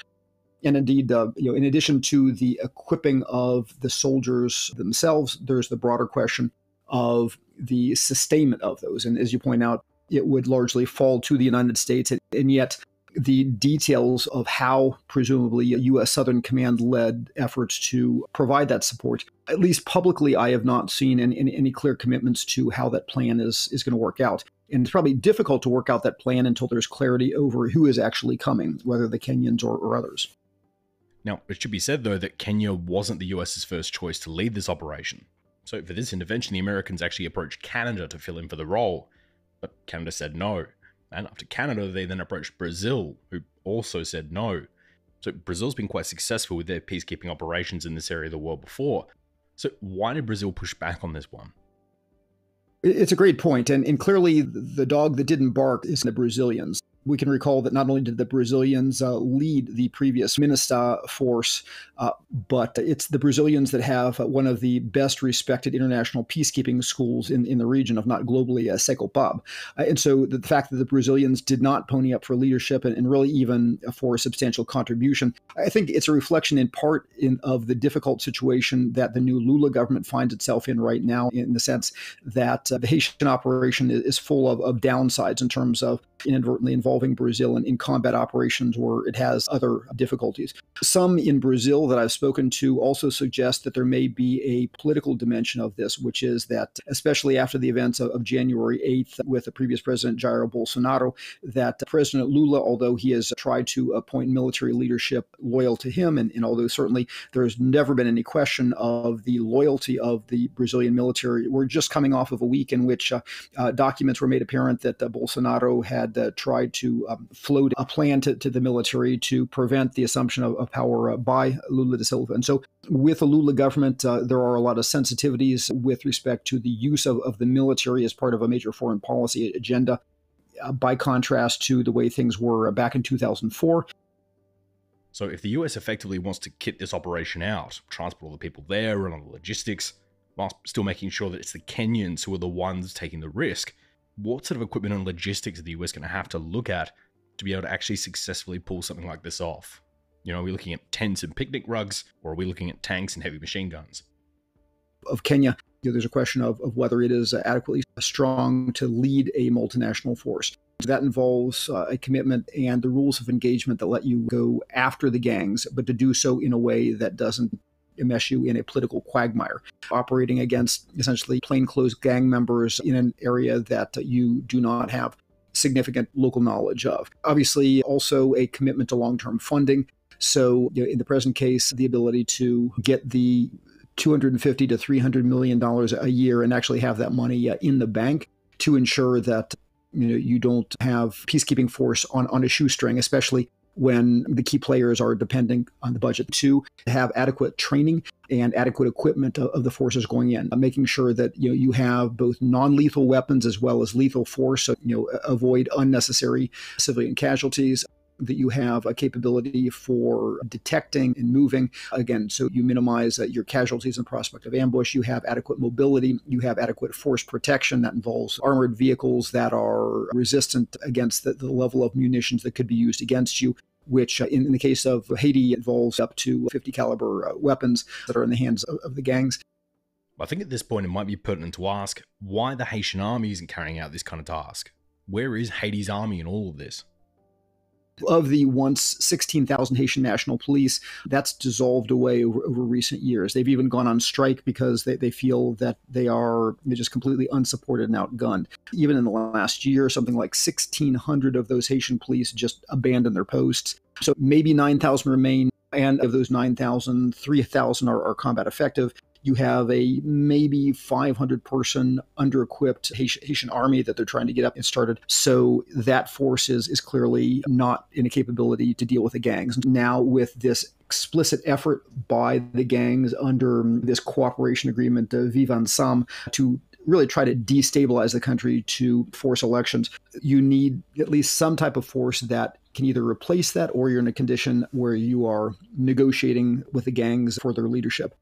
And indeed, uh, you know, in addition to the equipping of the soldiers themselves, there's the broader question of the sustainment of those. And as you point out, it would largely fall to the United States. And, and yet the details of how presumably a U S Southern Command led efforts to provide that support, at least publicly, I have not seen any, any clear commitments to how that plan is, is going to work out. And it's probably difficult to work out that plan until there's clarity over who is actually coming, whether the Kenyans or, or others. Now, it should be said, though, that Kenya wasn't the U S's first choice to lead this operation. So for this intervention, the Americans actually approached Canada to fill in for the role, but Canada said no. And after Canada, they then approached Brazil, who also said no. So Brazil's been quite successful with their peacekeeping operations in this area of the world before. So why did Brazil push back on this one? It's a great point. And, and clearly, the dog that didn't bark is the Brazilians. We can recall that not only did the Brazilians uh, lead the previous MINUSTAH force, uh, but it's the Brazilians that have one of the best respected international peacekeeping schools in, in the region, if not globally, uh, SECOPAB. Uh, and so the fact that the Brazilians did not pony up for leadership and, and really even for a substantial contribution, I think it's a reflection in part in, of the difficult situation that the new Lula government finds itself in right now, in the sense that uh, the Haitian operation is full of, of downsides in terms of inadvertently involved involving Brazil and in combat operations where it has other difficulties. Some in Brazil that I've spoken to also suggest that there may be a political dimension of this, which is that, especially after the events of, of January eighth with the previous president, Jair Bolsonaro, that President Lula, although he has tried to appoint military leadership loyal to him, and, and although certainly there has never been any question of the loyalty of the Brazilian military, we're just coming off of a week in which uh, uh, documents were made apparent that uh, Bolsonaro had uh, tried to um, float a plan to, to the military to prevent the assumption of, of power uh, by Lula da Silva. And so with the Lula government, uh, there are a lot of sensitivities with respect to the use of, of the military as part of a major foreign policy agenda, uh, by contrast to the way things were back in two thousand four. So if the U S effectively wants to kit this operation out, transport all the people there, run on the logistics, whilst still making sure that it's the Kenyans who are the ones taking the risk, what sort of equipment and logistics are the U S going to have to look at to be able to actually successfully pull something like this off? You know, are we looking at tents and picnic rugs, or are we looking at tanks and heavy machine guns? Of Kenya, you know, there's a question of, of whether it is adequately strong to lead a multinational force. That involves uh, a commitment and the rules of engagement that let you go after the gangs, but to do so in a way that doesn't enmesh you in a political quagmire, operating against essentially plainclothes gang members in an area that you do not have significant local knowledge of. Obviously, also a commitment to long-term funding. So, you know, in the present case, the ability to get the two hundred fifty to three hundred million dollars a year and actually have that money uh, in the bank to ensure that, you know, you don't have peacekeeping force on, on a shoestring, especially when the key players are depending on the budget. Two, have adequate training and adequate equipment of, of the forces going in, uh, making sure that, you know, you have both non-lethal weapons as well as lethal force, so, you know, avoid unnecessary civilian casualties, that you have a capability for detecting and moving. Again, so you minimize uh, your casualties in the prospect of ambush. You have adequate mobility. You have adequate force protection. That involves armored vehicles that are resistant against the, the level of munitions that could be used against you, which uh, in, in the case of Haiti involves up to fifty caliber uh, weapons that are in the hands of, of the gangs. I think at this point it might be pertinent to ask why the Haitian army isn't carrying out this kind of task. Where is Haiti's army in all of this? Of the once sixteen thousand Haitian National Police, that's dissolved away over, over recent years. They've even gone on strike because they, they feel that they are just completely unsupported and outgunned. Even in the last year, something like sixteen hundred of those Haitian police just abandoned their posts. So maybe nine thousand remain, and of those nine thousand, three thousand are, are combat effective. You have a maybe five hundred person under-equipped Haitian army that they're trying to get up and started. So that force is, is clearly not in a capability to deal with the gangs. Now with this explicit effort by the gangs under this cooperation agreement, uh, Viv Ansanm, to really try to destabilize the country to force elections, you need at least some type of force that can either replace that, or you're in a condition where you are negotiating with the gangs for their leadership.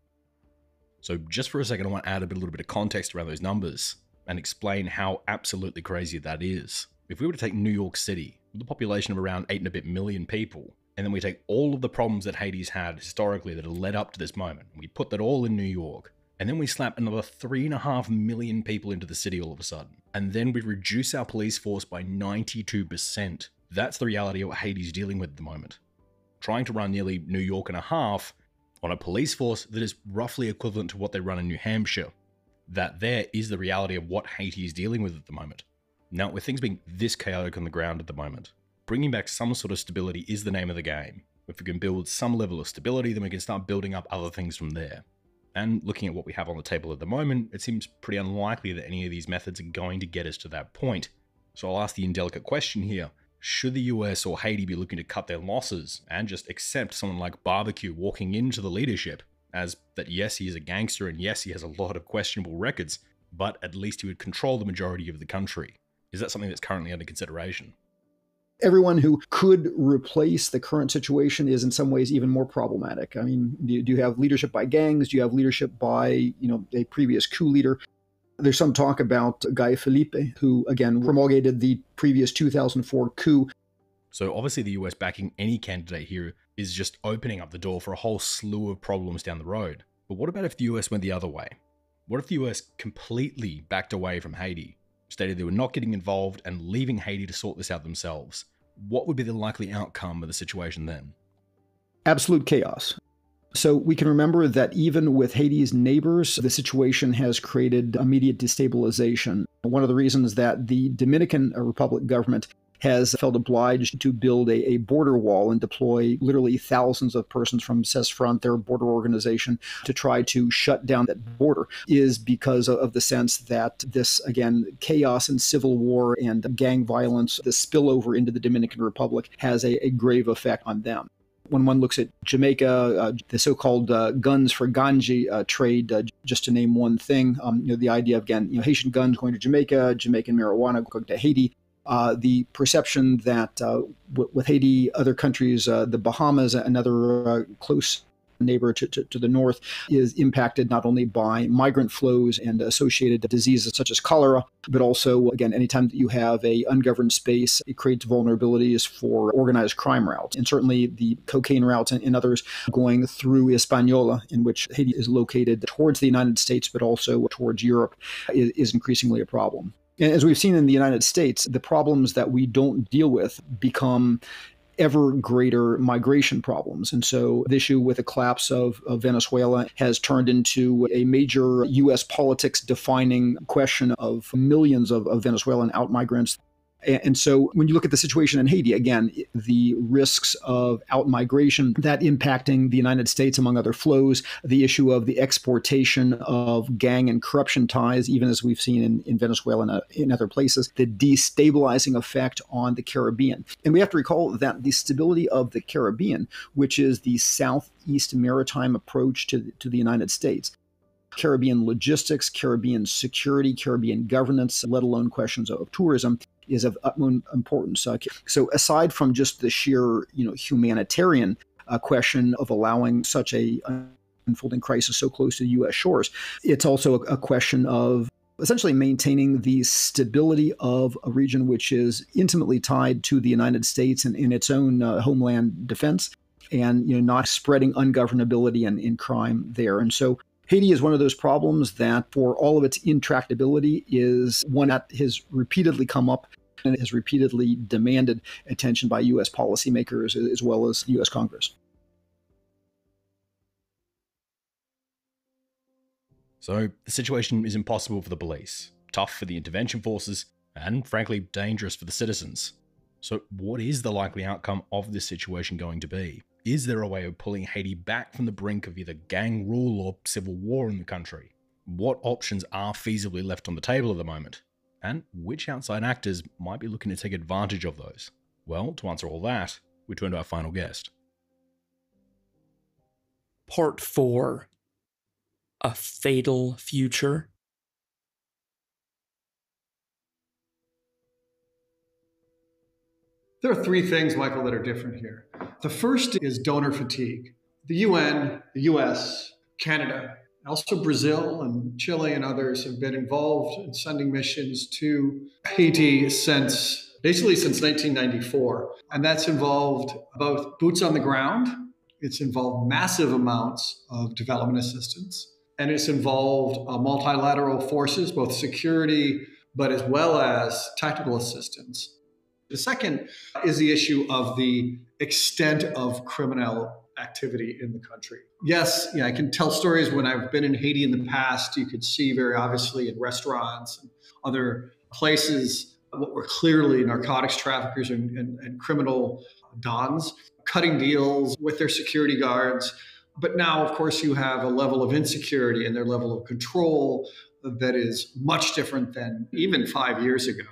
So just for a second, I want to add a bit, a little bit of context around those numbers and explain how absolutely crazy that is. If we were to take New York City, with a population of around eight and a bit million people, and then we take all of the problems that Haiti's had historically that have led up to this moment, we put that all in New York, and then we slap another three and a half million people into the city all of a sudden, and then we reduce our police force by ninety-two percent. That's the reality of what Haiti's dealing with at the moment. Trying to run nearly New York and a half on a police force that is roughly equivalent to what they run in New Hampshire. That there is the reality of what Haiti is dealing with at the moment. Now, with things being this chaotic on the ground at the moment, bringing back some sort of stability is the name of the game. If we can build some level of stability, then we can start building up other things from there. And looking at what we have on the table at the moment, it seems pretty unlikely that any of these methods are going to get us to that point. So I'll ask the indelicate question here. Should the U S or Haiti be looking to cut their losses and just accept someone like Barbecue walking into the leadership as that, yes, he is a gangster and yes, he has a lot of questionable records, but at least he would control the majority of the country? Is that something that's currently under consideration? Everyone who could replace the current situation is in some ways even more problematic. I mean, do you have leadership by gangs? Do you have leadership by, you know, a previous coup leader? There's some talk about Guy Philippe, who, again, promulgated the previous two thousand four coup. So obviously the U S backing any candidate here is just opening up the door for a whole slew of problems down the road. But what about if the U S went the other way? What if the U S completely backed away from Haiti, stated they were not getting involved and leaving Haiti to sort this out themselves? what would be the likely outcome of the situation then? Absolute chaos. So we can remember that even with Haiti's neighbors, the situation has created immediate destabilization. One of the reasons that the Dominican Republic government has felt obliged to build a, a border wall and deploy literally thousands of persons from CESFRONT, their border organization, to try to shut down that border is because of the sense that this, again, chaos and civil war and gang violence, the spillover into the Dominican Republic has a, a grave effect on them. When one looks at Jamaica, uh, the so-called uh, guns for ganja uh, trade, uh, just to name one thing, um, you know, the idea of, again, you know, Haitian guns going to Jamaica, Jamaican marijuana going to Haiti. Uh, the perception that uh, w with Haiti, other countries, uh, the Bahamas, another uh, close neighbor to, to, to the north, is impacted not only by migrant flows and associated diseases such as cholera, but also, again, anytime that you have a ungoverned space, it creates vulnerabilities for organized crime routes. And certainly the cocaine routes and, and others going through Hispaniola, in which Haiti is located towards the United States, but also towards Europe, is, is increasingly a problem. And as we've seen in the United States, the problems that we don't deal with become ever greater migration problems. And so the issue with the collapse of, of Venezuela has turned into a major U S politics defining question of millions of, of Venezuelan out-migrants. And so when you look at the situation in Haiti, again, the risks of out-migration, that impacting the United States, among other flows, the issue of the exportation of gang and corruption ties, even as we've seen in, in Venezuela and uh, in other places, the destabilizing effect on the Caribbean. And we have to recall that the stability of the Caribbean, which is the Southeast Maritime approach to, to the United States, Caribbean logistics, Caribbean security, Caribbean governance, let alone questions of tourism, is of utmost importance. So aside from just the sheer, you know, humanitarian uh, question of allowing such a unfolding crisis so close to the U S shores, it's also a, a question of essentially maintaining the stability of a region which is intimately tied to the United States and in its own uh, homeland defense, and, you know, not spreading ungovernability and, and crime there. And so Haiti is one of those problems that, for all of its intractability, is one that has repeatedly come up and has repeatedly demanded attention by U S policymakers as well as U S Congress. So the situation is impossible for the police, tough for the intervention forces, and frankly dangerous for the citizens. So what is the likely outcome of this situation going to be? Is there a way of pulling Haiti back from the brink of either gang rule or civil war in the country? What options are feasibly left on the table at the moment? And which outside actors might be looking to take advantage of those? Well, to answer all that, we turn to our final guest. Part four. A Fatal Future. There are three things, Michael, that are different here. The first is donor fatigue. The U N, the U S, Canada, also Brazil and Chile and others have been involved in sending missions to Haiti since, basically since nineteen ninety-four. And that's involved both boots on the ground, it's involved massive amounts of development assistance, and it's involved uh, multilateral forces, both security, but as well as tactical assistance. The second is the issue of the extent of criminal activity in the country. Yes, yeah, I can tell stories when I've been in Haiti in the past. You could see very obviously in restaurants and other places what were clearly narcotics traffickers and, and, and criminal dons cutting deals with their security guards. But now, of course, you have a level of insecurity and their level of control that is much different than even five years ago.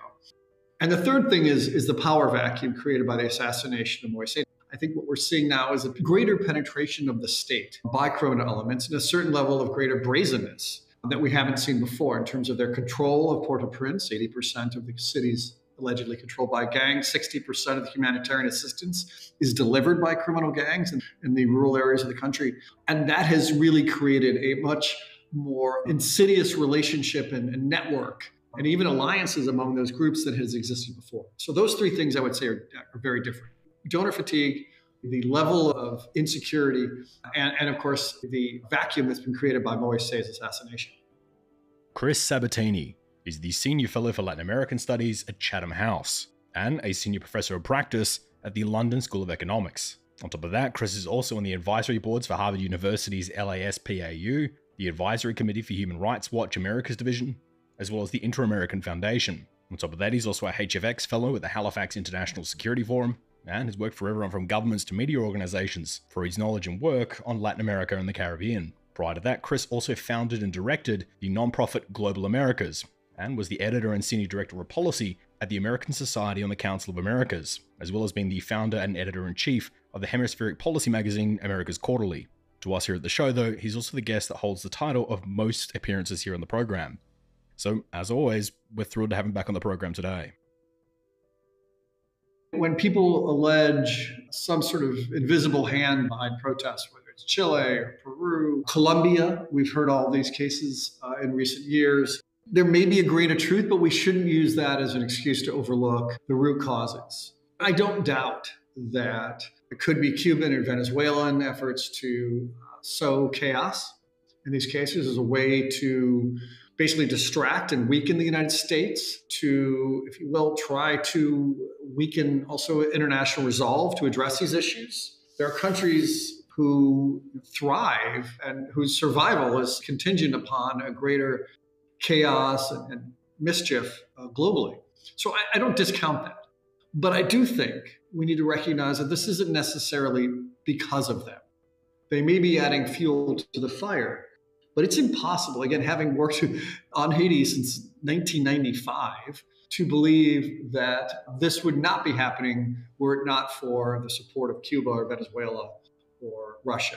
And the third thing is, is the power vacuum created by the assassination of Moïse. I think what we're seeing now is a greater penetration of the state by criminal elements and a certain level of greater brazenness that we haven't seen before in terms of their control of Port-au-Prince. eighty percent of the city's allegedly controlled by gangs. sixty percent of the humanitarian assistance is delivered by criminal gangs in, in the rural areas of the country. And that has really created a much more insidious relationship and, and network and even alliances among those groups that has existed before. So those three things I would say are, are very different. Donor fatigue, the level of insecurity, and, and of course, the vacuum that's been created by Moïse's assassination. Chris Sabatini is the Senior Fellow for Latin American Studies at Chatham House, and a senior professor of practice at the London School of Economics. On top of that, Chris is also on the advisory boards for Harvard University's L A S P A U, the Advisory Committee for Human Rights Watch America's Division, as well as the Inter-American Foundation. On top of that, he's also a H F X fellow at the Halifax International Security Forum, and has worked for everyone from governments to media organizations for his knowledge and work on Latin America and the Caribbean. Prior to that, Chris also founded and directed the non-profit Global Americas, and was the editor and senior director of policy at the American Society on the Council of Americas, as well as being the founder and editor-in-chief of the hemispheric policy magazine America's Quarterly. To us here at the show, though, he's also the guest that holds the title of most appearances here on the program. So, as always, we're thrilled to have him back on the program today. When people allege some sort of invisible hand behind protests, whether it's Chile or Peru, Colombia, we've heard all these cases uh, in recent years. There may be a grain of truth, but we shouldn't use that as an excuse to overlook the root causes. I don't doubt that it could be Cuban and Venezuelan efforts to uh, sow chaos in these cases as a way to basically distract and weaken the United States to, if you will, try to weaken also international resolve to address these issues. There are countries who thrive and whose survival is contingent upon a greater chaos and, and mischief uh, globally. So I, I don't discount that. But I do think we need to recognize that this isn't necessarily because of them. They may be adding fuel to the fire. But it's impossible, again, having worked on Haiti since nineteen ninety-five, to believe that this would not be happening were it not for the support of Cuba or Venezuela or Russia.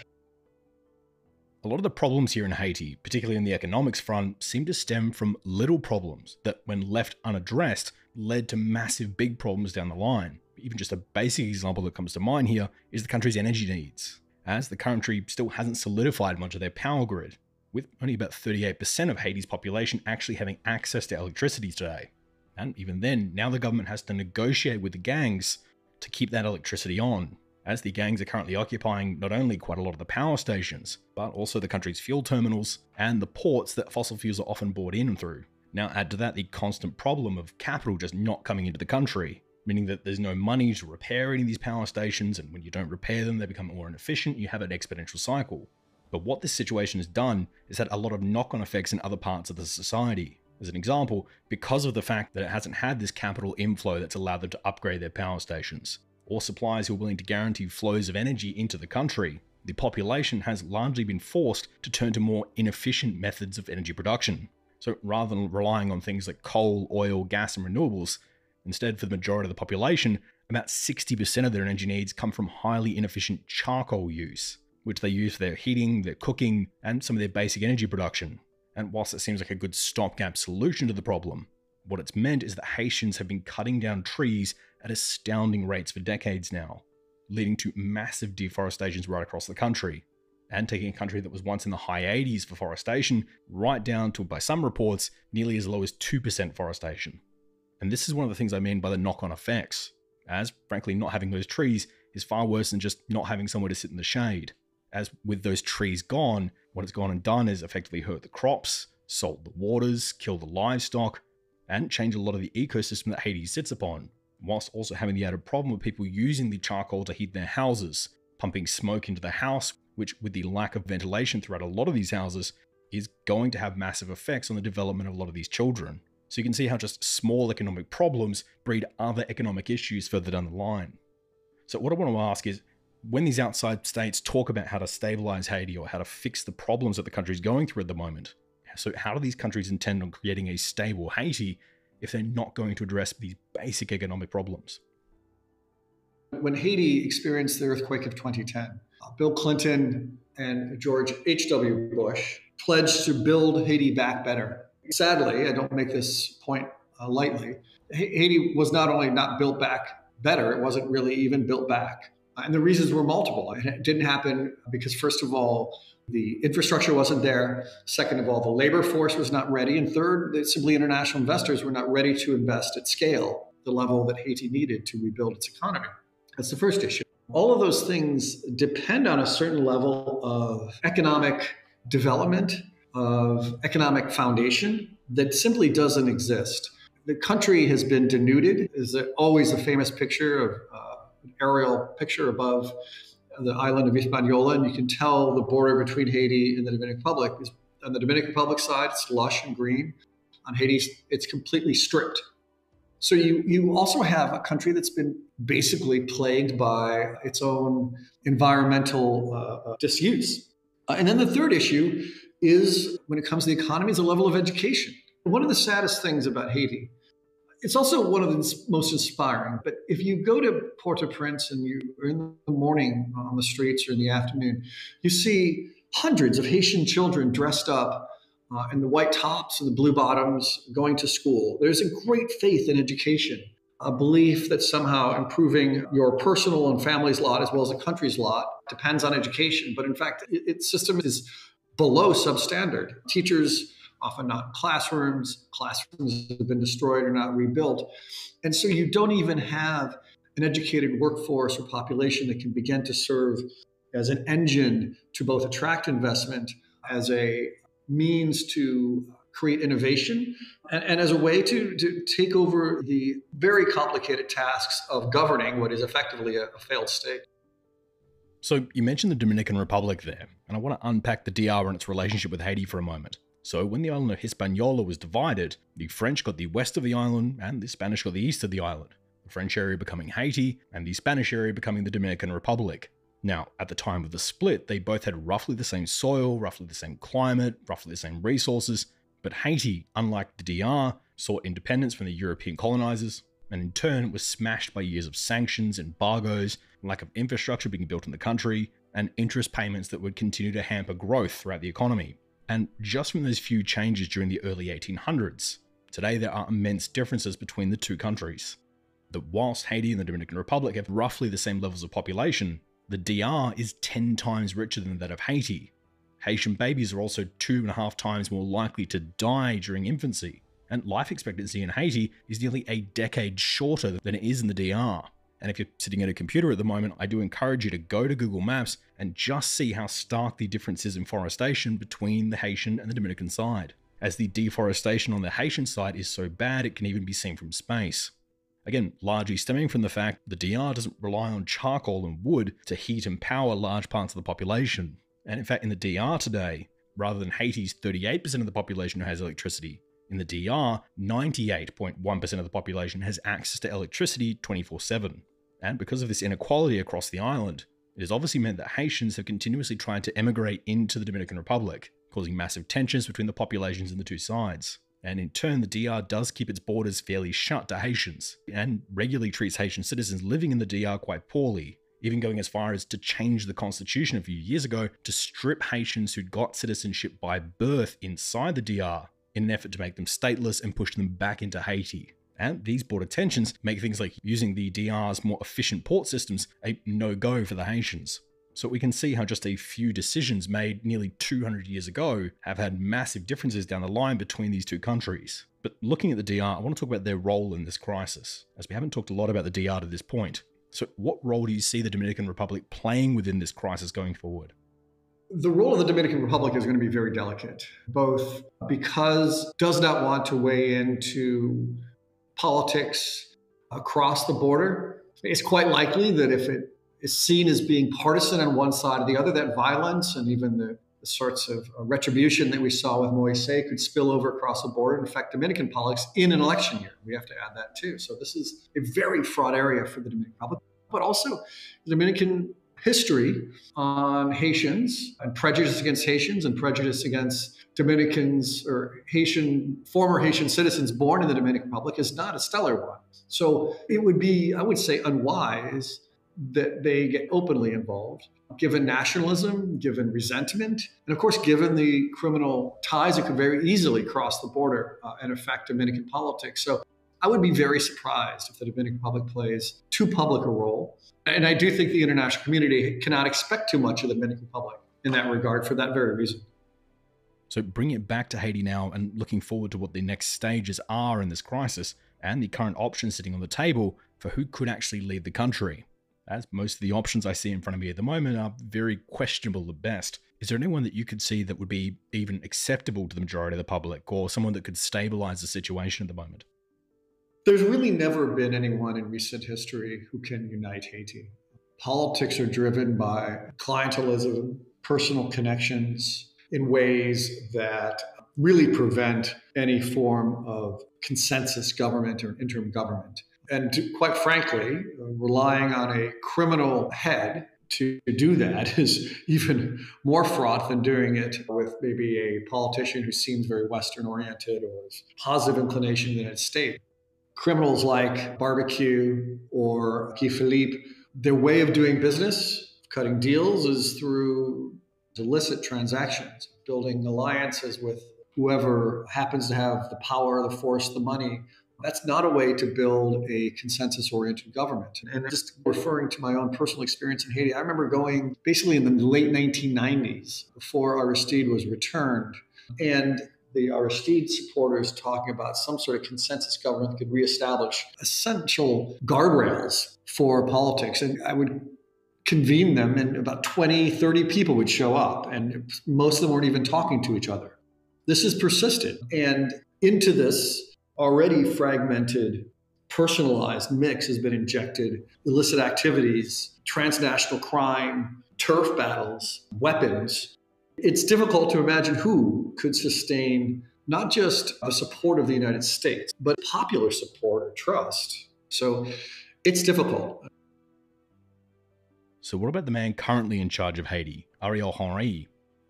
A lot of the problems here in Haiti, particularly in the economics front, seem to stem from little problems that, when left unaddressed, led to massive big problems down the line. Even just a basic example that comes to mind here is the country's energy needs, as the country still hasn't solidified much of their power grid, with only about thirty-eight percent of Haiti's population actually having access to electricity today. And even then, now the government has to negotiate with the gangs to keep that electricity on, as the gangs are currently occupying not only quite a lot of the power stations, but also the country's fuel terminals and the ports that fossil fuels are often bought in through. Now add to that the constant problem of capital just not coming into the country, meaning that there's no money to repair any of these power stations, and when you don't repair them, they become more inefficient, you have an exponential cycle. But what this situation has done is had a lot of knock-on effects in other parts of the society. As an example, because of the fact that it hasn't had this capital inflow that's allowed them to upgrade their power stations, or suppliers who are willing to guarantee flows of energy into the country, the population has largely been forced to turn to more inefficient methods of energy production. So rather than relying on things like coal, oil, gas, and renewables, instead for the majority of the population, about sixty percent of their energy needs come from highly inefficient charcoal use, which they use for their heating, their cooking, and some of their basic energy production. And whilst it seems like a good stopgap solution to the problem, what it's meant is that Haitians have been cutting down trees at astounding rates for decades now, leading to massive deforestations right across the country, and taking a country that was once in the high eighties for forestation, right down to, by some reports, nearly as low as two percent forestation. And this is one of the things I mean by the knock-on effects, as frankly not having those trees is far worse than just not having somewhere to sit in the shade. As with those trees gone, what it's gone and done is effectively hurt the crops, salt the waters, kill the livestock, and change a lot of the ecosystem that Haiti sits upon, whilst also having the added problem of people using the charcoal to heat their houses, pumping smoke into the house, which with the lack of ventilation throughout a lot of these houses is going to have massive effects on the development of a lot of these children. So you can see how just small economic problems breed other economic issues further down the line. So what I want to ask is, when these outside states talk about how to stabilize Haiti or how to fix the problems that the country's going through at the moment, so how do these countries intend on creating a stable Haiti if they're not going to address these basic economic problems? When Haiti experienced the earthquake of twenty ten, Bill Clinton and George H W Bush pledged to build Haiti back better. Sadly, I don't make this point uh, lightly, Haiti was not only not built back better, it wasn't really even built back. And the reasons were multiple. It didn't happen because, first of all, the infrastructure wasn't there. Second of all, the labor force was not ready. And third, simply international investors were not ready to invest at scale, the level that Haiti needed to rebuild its economy. That's the first issue. All of those things depend on a certain level of economic development, of economic foundation that simply doesn't exist. The country has been denuded. There's always a famous picture of uh, an aerial picture above the island of Hispaniola, and you can tell the border between Haiti and the Dominican Republic is, on the Dominican Republic side, it's lush and green. On Haiti, it's completely stripped. So you, you also have a country that's been basically plagued by its own environmental uh, disuse. Uh, and then the third issue is, when it comes to the economy, is the level of education. One of the saddest things about Haiti, it's also one of the most inspiring, but if you go to Port-au-Prince and you are in the morning on the streets or in the afternoon, you see hundreds of Haitian children dressed up uh, in the white tops and the blue bottoms going to school. There's a great faith in education, a belief that somehow improving your personal and family's lot as well as a country's lot depends on education. But in fact, its system is below substandard. Teachers often not in classrooms, classrooms have been destroyed or not rebuilt. And so you don't even have an educated workforce or population that can begin to serve as an engine to both attract investment, as a means to create innovation, and, and as a way to, to take over the very complicated tasks of governing what is effectively a, a failed state. So you mentioned the Dominican Republic there, and I want to unpack the D R and its relationship with Haiti for a moment. So when the island of Hispaniola was divided, the French got the west of the island and the Spanish got the east of the island, the French area becoming Haiti and the Spanish area becoming the Dominican Republic. Now, at the time of the split, they both had roughly the same soil, roughly the same climate, roughly the same resources, but Haiti, unlike the D R, sought independence from the European colonizers, and in turn was smashed by years of sanctions, embargoes, lack of infrastructure being built in the country, and interest payments that would continue to hamper growth throughout the economy. And just from those few changes during the early eighteen hundreds, today there are immense differences between the two countries. That whilst Haiti and the Dominican Republic have roughly the same levels of population, the D R is ten times richer than that of Haiti. Haitian babies are also two and a half times more likely to die during infancy, and life expectancy in Haiti is nearly a decade shorter than it is in the D R. And if you're sitting at a computer at the moment, I do encourage you to go to Google Maps and just see how stark the difference is in forestation between the Haitian and the Dominican side, as the deforestation on the Haitian side is so bad it can even be seen from space. Again, largely stemming from the fact the D R doesn't rely on charcoal and wood to heat and power large parts of the population. And in fact, in the D R today, rather than Haiti's thirty-eight percent of the population who has electricity, in the D R, ninety-eight point one percent of the population has access to electricity twenty-four seven. And because of this inequality across the island, it has obviously meant that Haitians have continuously tried to emigrate into the Dominican Republic, causing massive tensions between the populations in the two sides. And in turn, the D R does keep its borders fairly shut to Haitians, and regularly treats Haitian citizens living in the D R quite poorly, even going as far as to change the constitution a few years ago to strip Haitians who'd got citizenship by birth inside the D R in an effort to make them stateless and push them back into Haiti. And these border tensions make things like using the D R's more efficient port systems a no-go for the Haitians. So we can see how just a few decisions made nearly two hundred years ago have had massive differences down the line between these two countries. But looking at the D R, I want to talk about their role in this crisis, as we haven't talked a lot about the D R to this point. So what role do you see the Dominican Republic playing within this crisis going forward? The role of the Dominican Republic is going to be very delicate, both because it does not want to weigh into politics across the border. It's quite likely that if it is seen as being partisan on one side or the other, that violence and even the, the sorts of retribution that we saw with Moïse could spill over across the border and affect Dominican politics in an election year. We have to add that too. So this is a very fraught area for the Dominican Republic, but also the Dominican history on Haitians and prejudice against Haitians and prejudice against Dominicans or Haitian, former Haitian citizens born in the Dominican Republic is not a stellar one. So it would be, I would say, unwise that they get openly involved, given nationalism, given resentment, and of course, given the criminal ties that could very easily cross the border uh, and affect Dominican politics. So I would be very surprised if the Dominican Republic plays too public a role. And I do think the international community cannot expect too much of the Dominican Republic in that regard for that very reason. So bring it back to Haiti now and looking forward to what the next stages are in this crisis and the current options sitting on the table for who could actually lead the country. As most of the options I see in front of me at the moment are very questionable at best. Is there anyone that you could see that would be even acceptable to the majority of the public, or someone that could stabilize the situation at the moment? There's really never been anyone in recent history who can unite Haiti. Politics are driven by clientelism, personal connections in ways that really prevent any form of consensus government or interim government. And quite frankly, relying on a criminal head to do that is even more fraught than doing it with maybe a politician who seems very Western-oriented or has positive inclination in the United States. Criminals like Barbecue or Guy Philippe, their way of doing business, cutting deals, is through illicit transactions, building alliances with whoever happens to have the power, the force, the money. That's not a way to build a consensus-oriented government. And just referring to my own personal experience in Haiti, I remember going basically in the late nineteen nineties, before Aristide was returned, and the Aristide supporters talking about some sort of consensus government that could reestablish essential guardrails for politics. And I would convene them, and about twenty, thirty people would show up, and most of them weren't even talking to each other. This has persisted, and into this already fragmented, personalized mix has been injected illicit activities, transnational crime, turf battles, weapons. It's difficult to imagine who could sustain not just a support of the United States, but popular support or trust. So it's difficult. So what about the man currently in charge of Haiti, Ariel Henry?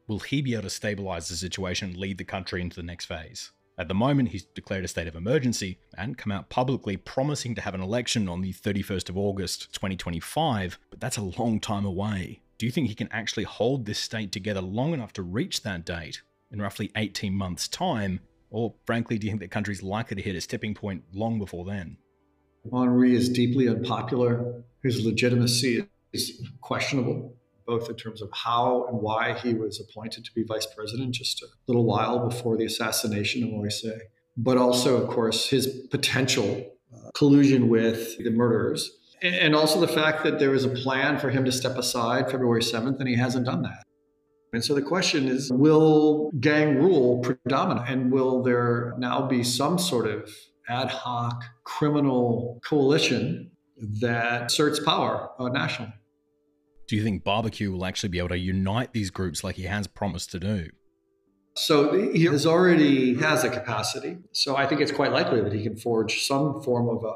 Will he be able to stabilize the situation and lead the country into the next phase? At the moment, he's declared a state of emergency and come out publicly promising to have an election on the thirty-first of August twenty twenty-five, but that's a long time away. Do you think he can actually hold this state together long enough to reach that date in roughly eighteen months' time? Or frankly, do you think the country's likely to hit its tipping point long before then? Henry is deeply unpopular. His legitimacy is questionable, both in terms of how and why he was appointed to be vice president just a little while before the assassination of Moïse, but also, of course, his potential uh, collusion with the murderers, and also the fact that there was a plan for him to step aside February seventh, and he hasn't done that. And so the question is, will gang rule predominate, and will there now be some sort of ad hoc criminal coalition that asserts power uh, nationally? Do you think Barbecue will actually be able to unite these groups like he has promised to do? So he has already has the capacity. So I think it's quite likely that he can forge some form of a,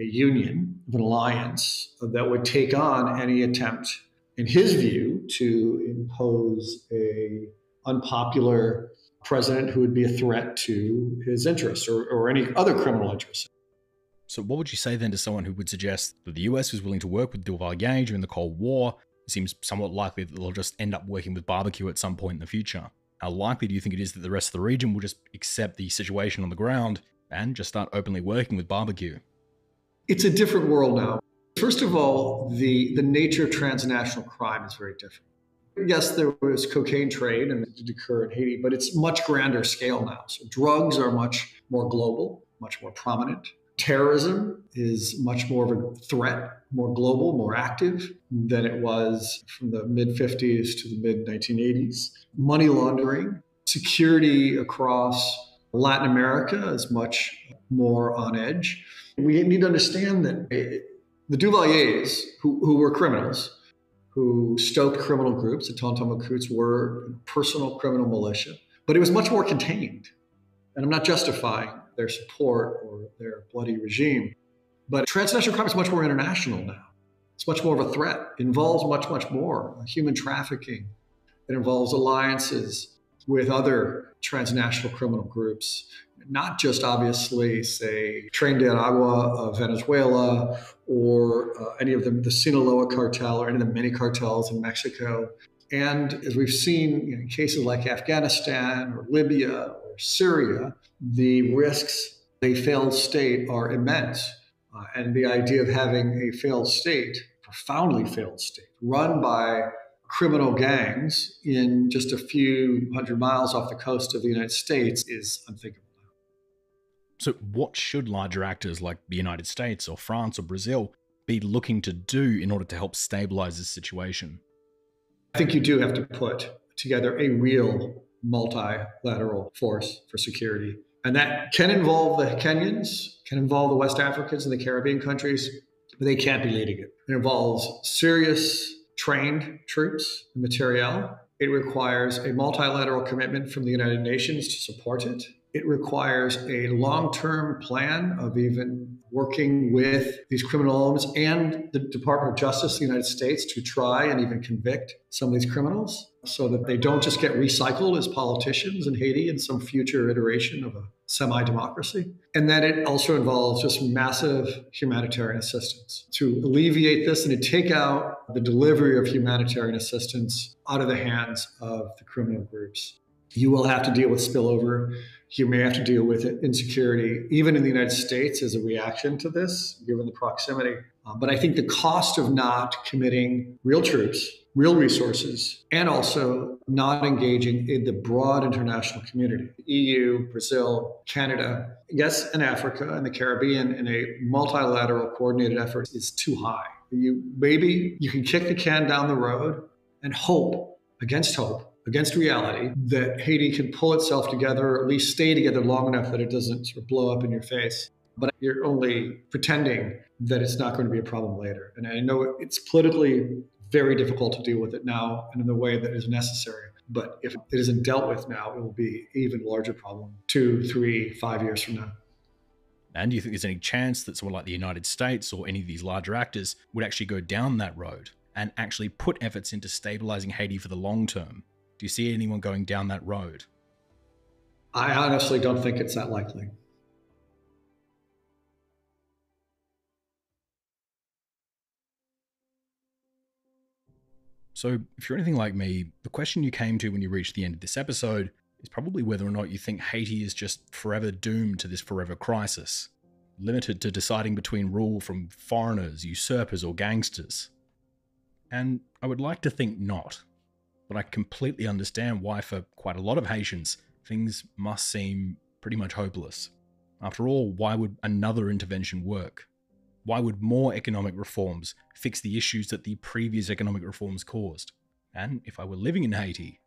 a union, an alliance that would take on any attempt, in his view, to impose a unpopular president who would be a threat to his interests or, or any other criminal interests. So what would you say then to someone who would suggest that the U S was willing to work with Duvalier during the Cold War? It seems somewhat likely that they'll just end up working with Barbecue at some point in the future. How likely do you think it is that the rest of the region will just accept the situation on the ground and just start openly working with Barbecue? It's a different world now. First of all, the, the nature of transnational crime is very different. Yes, there was cocaine trade and it did occur in Haiti, but it's much grander scale now. So drugs are much more global, much more prominent. Terrorism is much more of a threat, more global, more active than it was from the mid fifties to the mid nineteen eighties. Money laundering, security across Latin America is much more on edge. We need to understand that the Duvaliers, who, who were criminals, who stoked criminal groups, the Tonton Macoutes were personal criminal militia, but it was much more contained. And I'm not justifying their support or their bloody regime. But transnational crime is much more international now. It's much more of a threat. It involves much, much more human trafficking. It involves alliances with other transnational criminal groups, not just obviously, say, Tren de Aragua of Venezuela or uh, any of the, the Sinaloa cartel or any of the many cartels in Mexico. And as we've seen, you know, in cases like Afghanistan or Libya, Syria, the risks a failed state are immense. Uh, and the idea of having a failed state, profoundly failed state, run by criminal gangs in just a few hundred miles off the coast of the United States is unthinkable. So what should larger actors like the United States or France or Brazil be looking to do in order to help stabilize this situation? I think you do have to put together a real multilateral force for security And that can involve the Kenyans, can involve the West Africans and the Caribbean countries, but they can't be leading it. It involves serious trained troops and materiel. It requires a multilateral commitment from the United Nations to support it. It requires a long-term plan of even working with these criminal elements and the Department of Justice of the United States to try and even convict some of these criminals so that they don't just get recycled as politicians in Haiti in some future iteration of a semi-democracy. And then it also involves just massive humanitarian assistance to alleviate this and to take out the delivery of humanitarian assistance out of the hands of the criminal groups. You will have to deal with spillover. You may have to deal with insecurity, even in the United States, as a reaction to this, given the proximity. Uh, but I think the cost of not committing real troops, real resources, and also not engaging in the broad international community, the E U, Brazil, Canada, yes, and Africa and the Caribbean in a multilateral coordinated effort is too high. You, maybe you can kick the can down the road and hope against hope, against reality, that Haiti can pull itself together or at least stay together long enough that it doesn't sort of blow up in your face. But you're only pretending that it's not going to be a problem later. And I know it's politically very difficult to deal with it now and in the way that is necessary. But if it isn't dealt with now, it will be an even larger problem two, three, five years from now. And do you think there's any chance that someone like the United States or any of these larger actors would actually go down that road and actually put efforts into stabilizing Haiti for the long term? Do you see anyone going down that road? I honestly don't think it's that likely. So if you're anything like me, the question you came to when you reached the end of this episode is probably whether or not you think Haiti is just forever doomed to this forever crisis, limited to deciding between rule from foreigners, usurpers, or gangsters. And I would like to think not. But I completely understand why for quite a lot of Haitians, things must seem pretty much hopeless. After all, why would another intervention work? Why would more economic reforms fix the issues that the previous economic reforms caused? And if I were living in Haiti,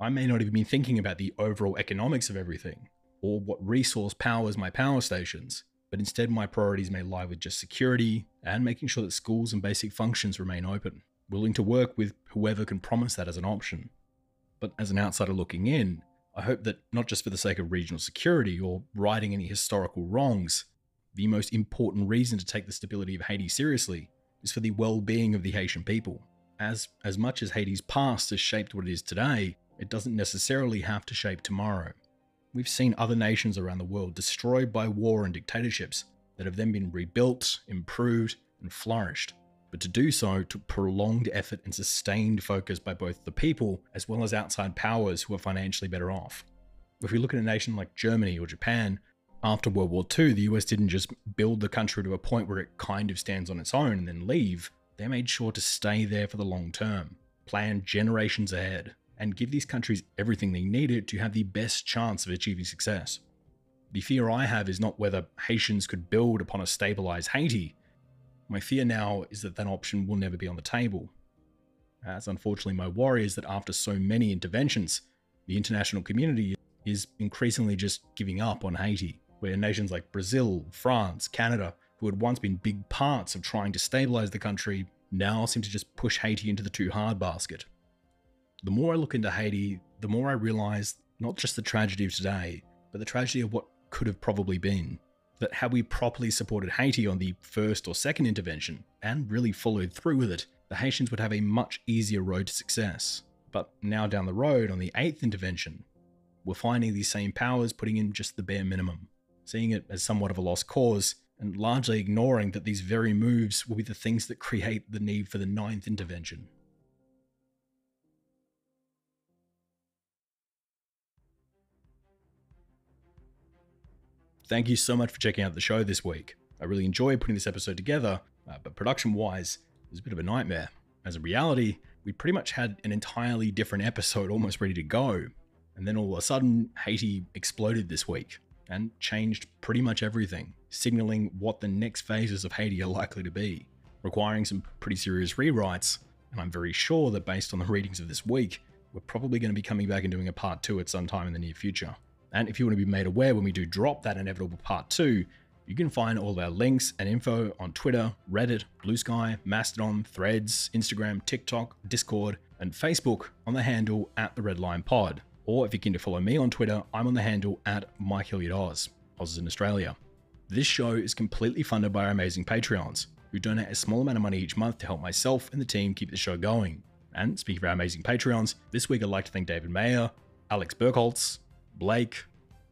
I may not even be thinking about the overall economics of everything, or what resource powers my power stations, but instead my priorities may lie with just security and making sure that schools and basic functions remain open. Willing to work with whoever can promise that as an option. But as an outsider looking in, I hope that not just for the sake of regional security or righting any historical wrongs, the most important reason to take the stability of Haiti seriously is for the well-being of the Haitian people. As, as much as Haiti's past has shaped what it is today, it doesn't necessarily have to shape tomorrow. We've seen other nations around the world destroyed by war and dictatorships that have then been rebuilt, improved, and flourished. But to do so took prolonged effort and sustained focus by both the people as well as outside powers who are financially better off. If we look at a nation like Germany or Japan, after World War Two, the U S didn't just build the country to a point where it kind of stands on its own and then leave. They made sure to stay there for the long term, plan generations ahead, and give these countries everything they needed to have the best chance of achieving success. The fear I have is not whether Haitians could build upon a stabilized Haiti. My fear now is that that option will never be on the table. As unfortunately my worry is that after so many interventions, the international community is increasingly just giving up on Haiti, where nations like Brazil, France, Canada, who had once been big parts of trying to stabilize the country, now seem to just push Haiti into the too hard basket. The more I look into Haiti, the more I realize not just the tragedy of today, but the tragedy of what could have probably been. That had we properly supported Haiti on the first or second intervention, and really followed through with it, the Haitians would have a much easier road to success. But now down the road on the eighth intervention, we're finding these same powers putting in just the bare minimum, seeing it as somewhat of a lost cause, and largely ignoring that these very moves will be the things that create the need for the ninth intervention. Thank you so much for checking out the show this week. I really enjoyed putting this episode together, uh, but production-wise, it was a bit of a nightmare. As a reality, we pretty much had an entirely different episode almost ready to go, and then all of a sudden, Haiti exploded this week, and changed pretty much everything, signaling what the next phases of Haiti are likely to be, requiring some pretty serious rewrites, and I'm very sure that based on the readings of this week, we're probably going to be coming back and doing a part two at some time in the near future. And if you want to be made aware when we do drop that inevitable part two, you can find all of our links and info on Twitter, Reddit, Blue Sky, Mastodon, Threads, Instagram, TikTok, Discord, and Facebook on the handle at The Red Line Pod. Or if you're keen to follow me on Twitter, I'm on the handle at Mike Hilliard Oz. Oz is in Australia. This show is completely funded by our amazing Patreons, who donate a small amount of money each month to help myself and the team keep the show going. And speaking of our amazing Patreons, this week I'd like to thank David Mayer, Alex Burkholtz, Blake,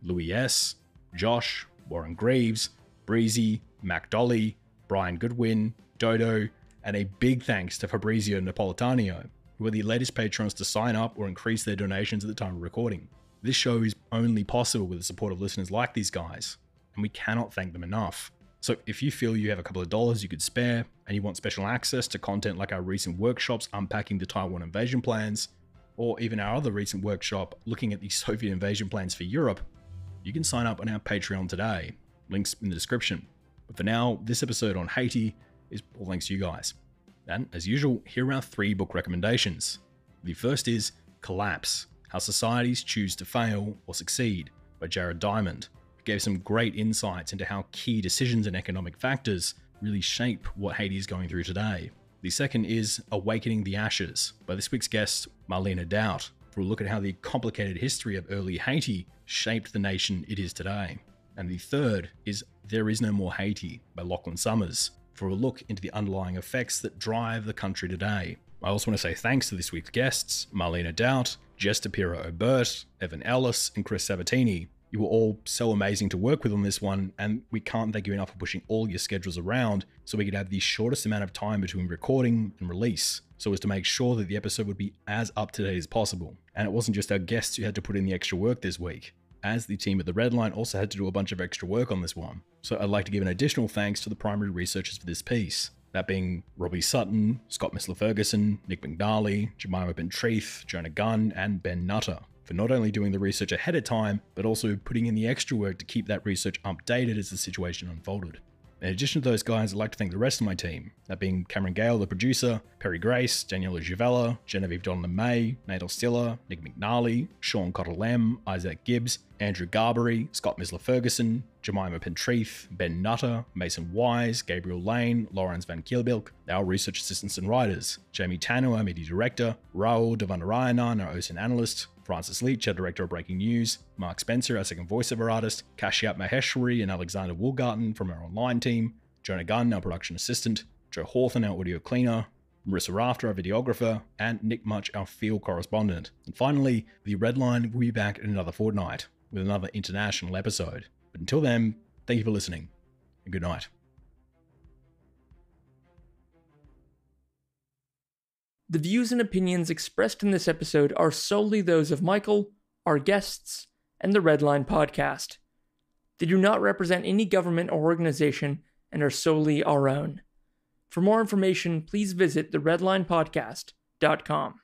Louis S, Josh, Warren Greaves, Breezy, Mac Dolly, Brian Goodwin, Dodo, and a big thanks to Fabrizio Napolitano, who are the latest patrons to sign up or increase their donations at the time of recording. This show is only possible with the support of listeners like these guys, and we cannot thank them enough. So if you feel you have a couple of dollars you could spare, and you want special access to content like our recent workshops unpacking the Taiwan invasion plans, or even our other recent workshop looking at the Soviet invasion plans for Europe, you can sign up on our Patreon today. Links in the description. But for now, this episode on Haiti is all thanks to you guys. And as usual, here are our three book recommendations. The first is Collapse: How Societies Choose to Fail or Succeed by Jared Diamond. It gave some great insights into how key decisions and economic factors really shape what Haiti is going through today. The second is Awakening the Ashes by this week's guest, Marlene L. Daut, for a look at how the complicated history of early Haiti shaped the nation it is today. And the third is There Is No More Haiti by Lachlan Summers, for a look into the underlying effects that drive the country today. I also want to say thanks to this week's guests, Marlene Daut, Jess DiPierro Obert, Evan Ellis, and Chris Sabatini. You were all so amazing to work with on this one, and we can't thank you enough for pushing all your schedules around so we could have the shortest amount of time between recording and release, so as to make sure that the episode would be as up to date as possible. And it wasn't just our guests who had to put in the extra work this week, as the team at The Red Line also had to do a bunch of extra work on this one. So I'd like to give an additional thanks to the primary researchers for this piece, that being Robbie Sutton, Scott Missler-Ferguson, Nick McNally, Jemima Bentreath, Jonah Gunn, and Ben Nutter, for not only doing the research ahead of time, but also putting in the extra work to keep that research updated as the situation unfolded. In addition to those guys, I'd like to thank the rest of my team, that being Cameron Gale, the producer, Perry Grace, Daniela Giovella, Genevieve Donovan-May, Nadal Stiller, Nick McNally, Sean Cottle-Lem, Isaac Gibbs, Andrew Garbery, Scott Misler-Ferguson, Jemima Pentreath, Ben Nutter, Mason Wise, Gabriel Lane, Lawrence Van Kielbilk, our research assistants and writers, Jamie Tano, our media director, Raul Devanarayanan, our O S I N analyst, Francis Leach, our director of breaking news, Mark Spencer, our second voiceover artist, Kashyap Maheshwari and Alexander Woolgarten from our online team, Jonah Gunn, our production assistant, Joe Hawthorne, our audio cleaner, Marissa Rafter, our videographer, and Nick Much, our field correspondent. And finally, The Red Line will be back in another fortnight with another international episode. But until then, thank you for listening, and good night. The views and opinions expressed in this episode are solely those of Michael, our guests, and the Red Line podcast. They do not represent any government or organization and are solely our own. For more information, please visit the red line podcast dot com.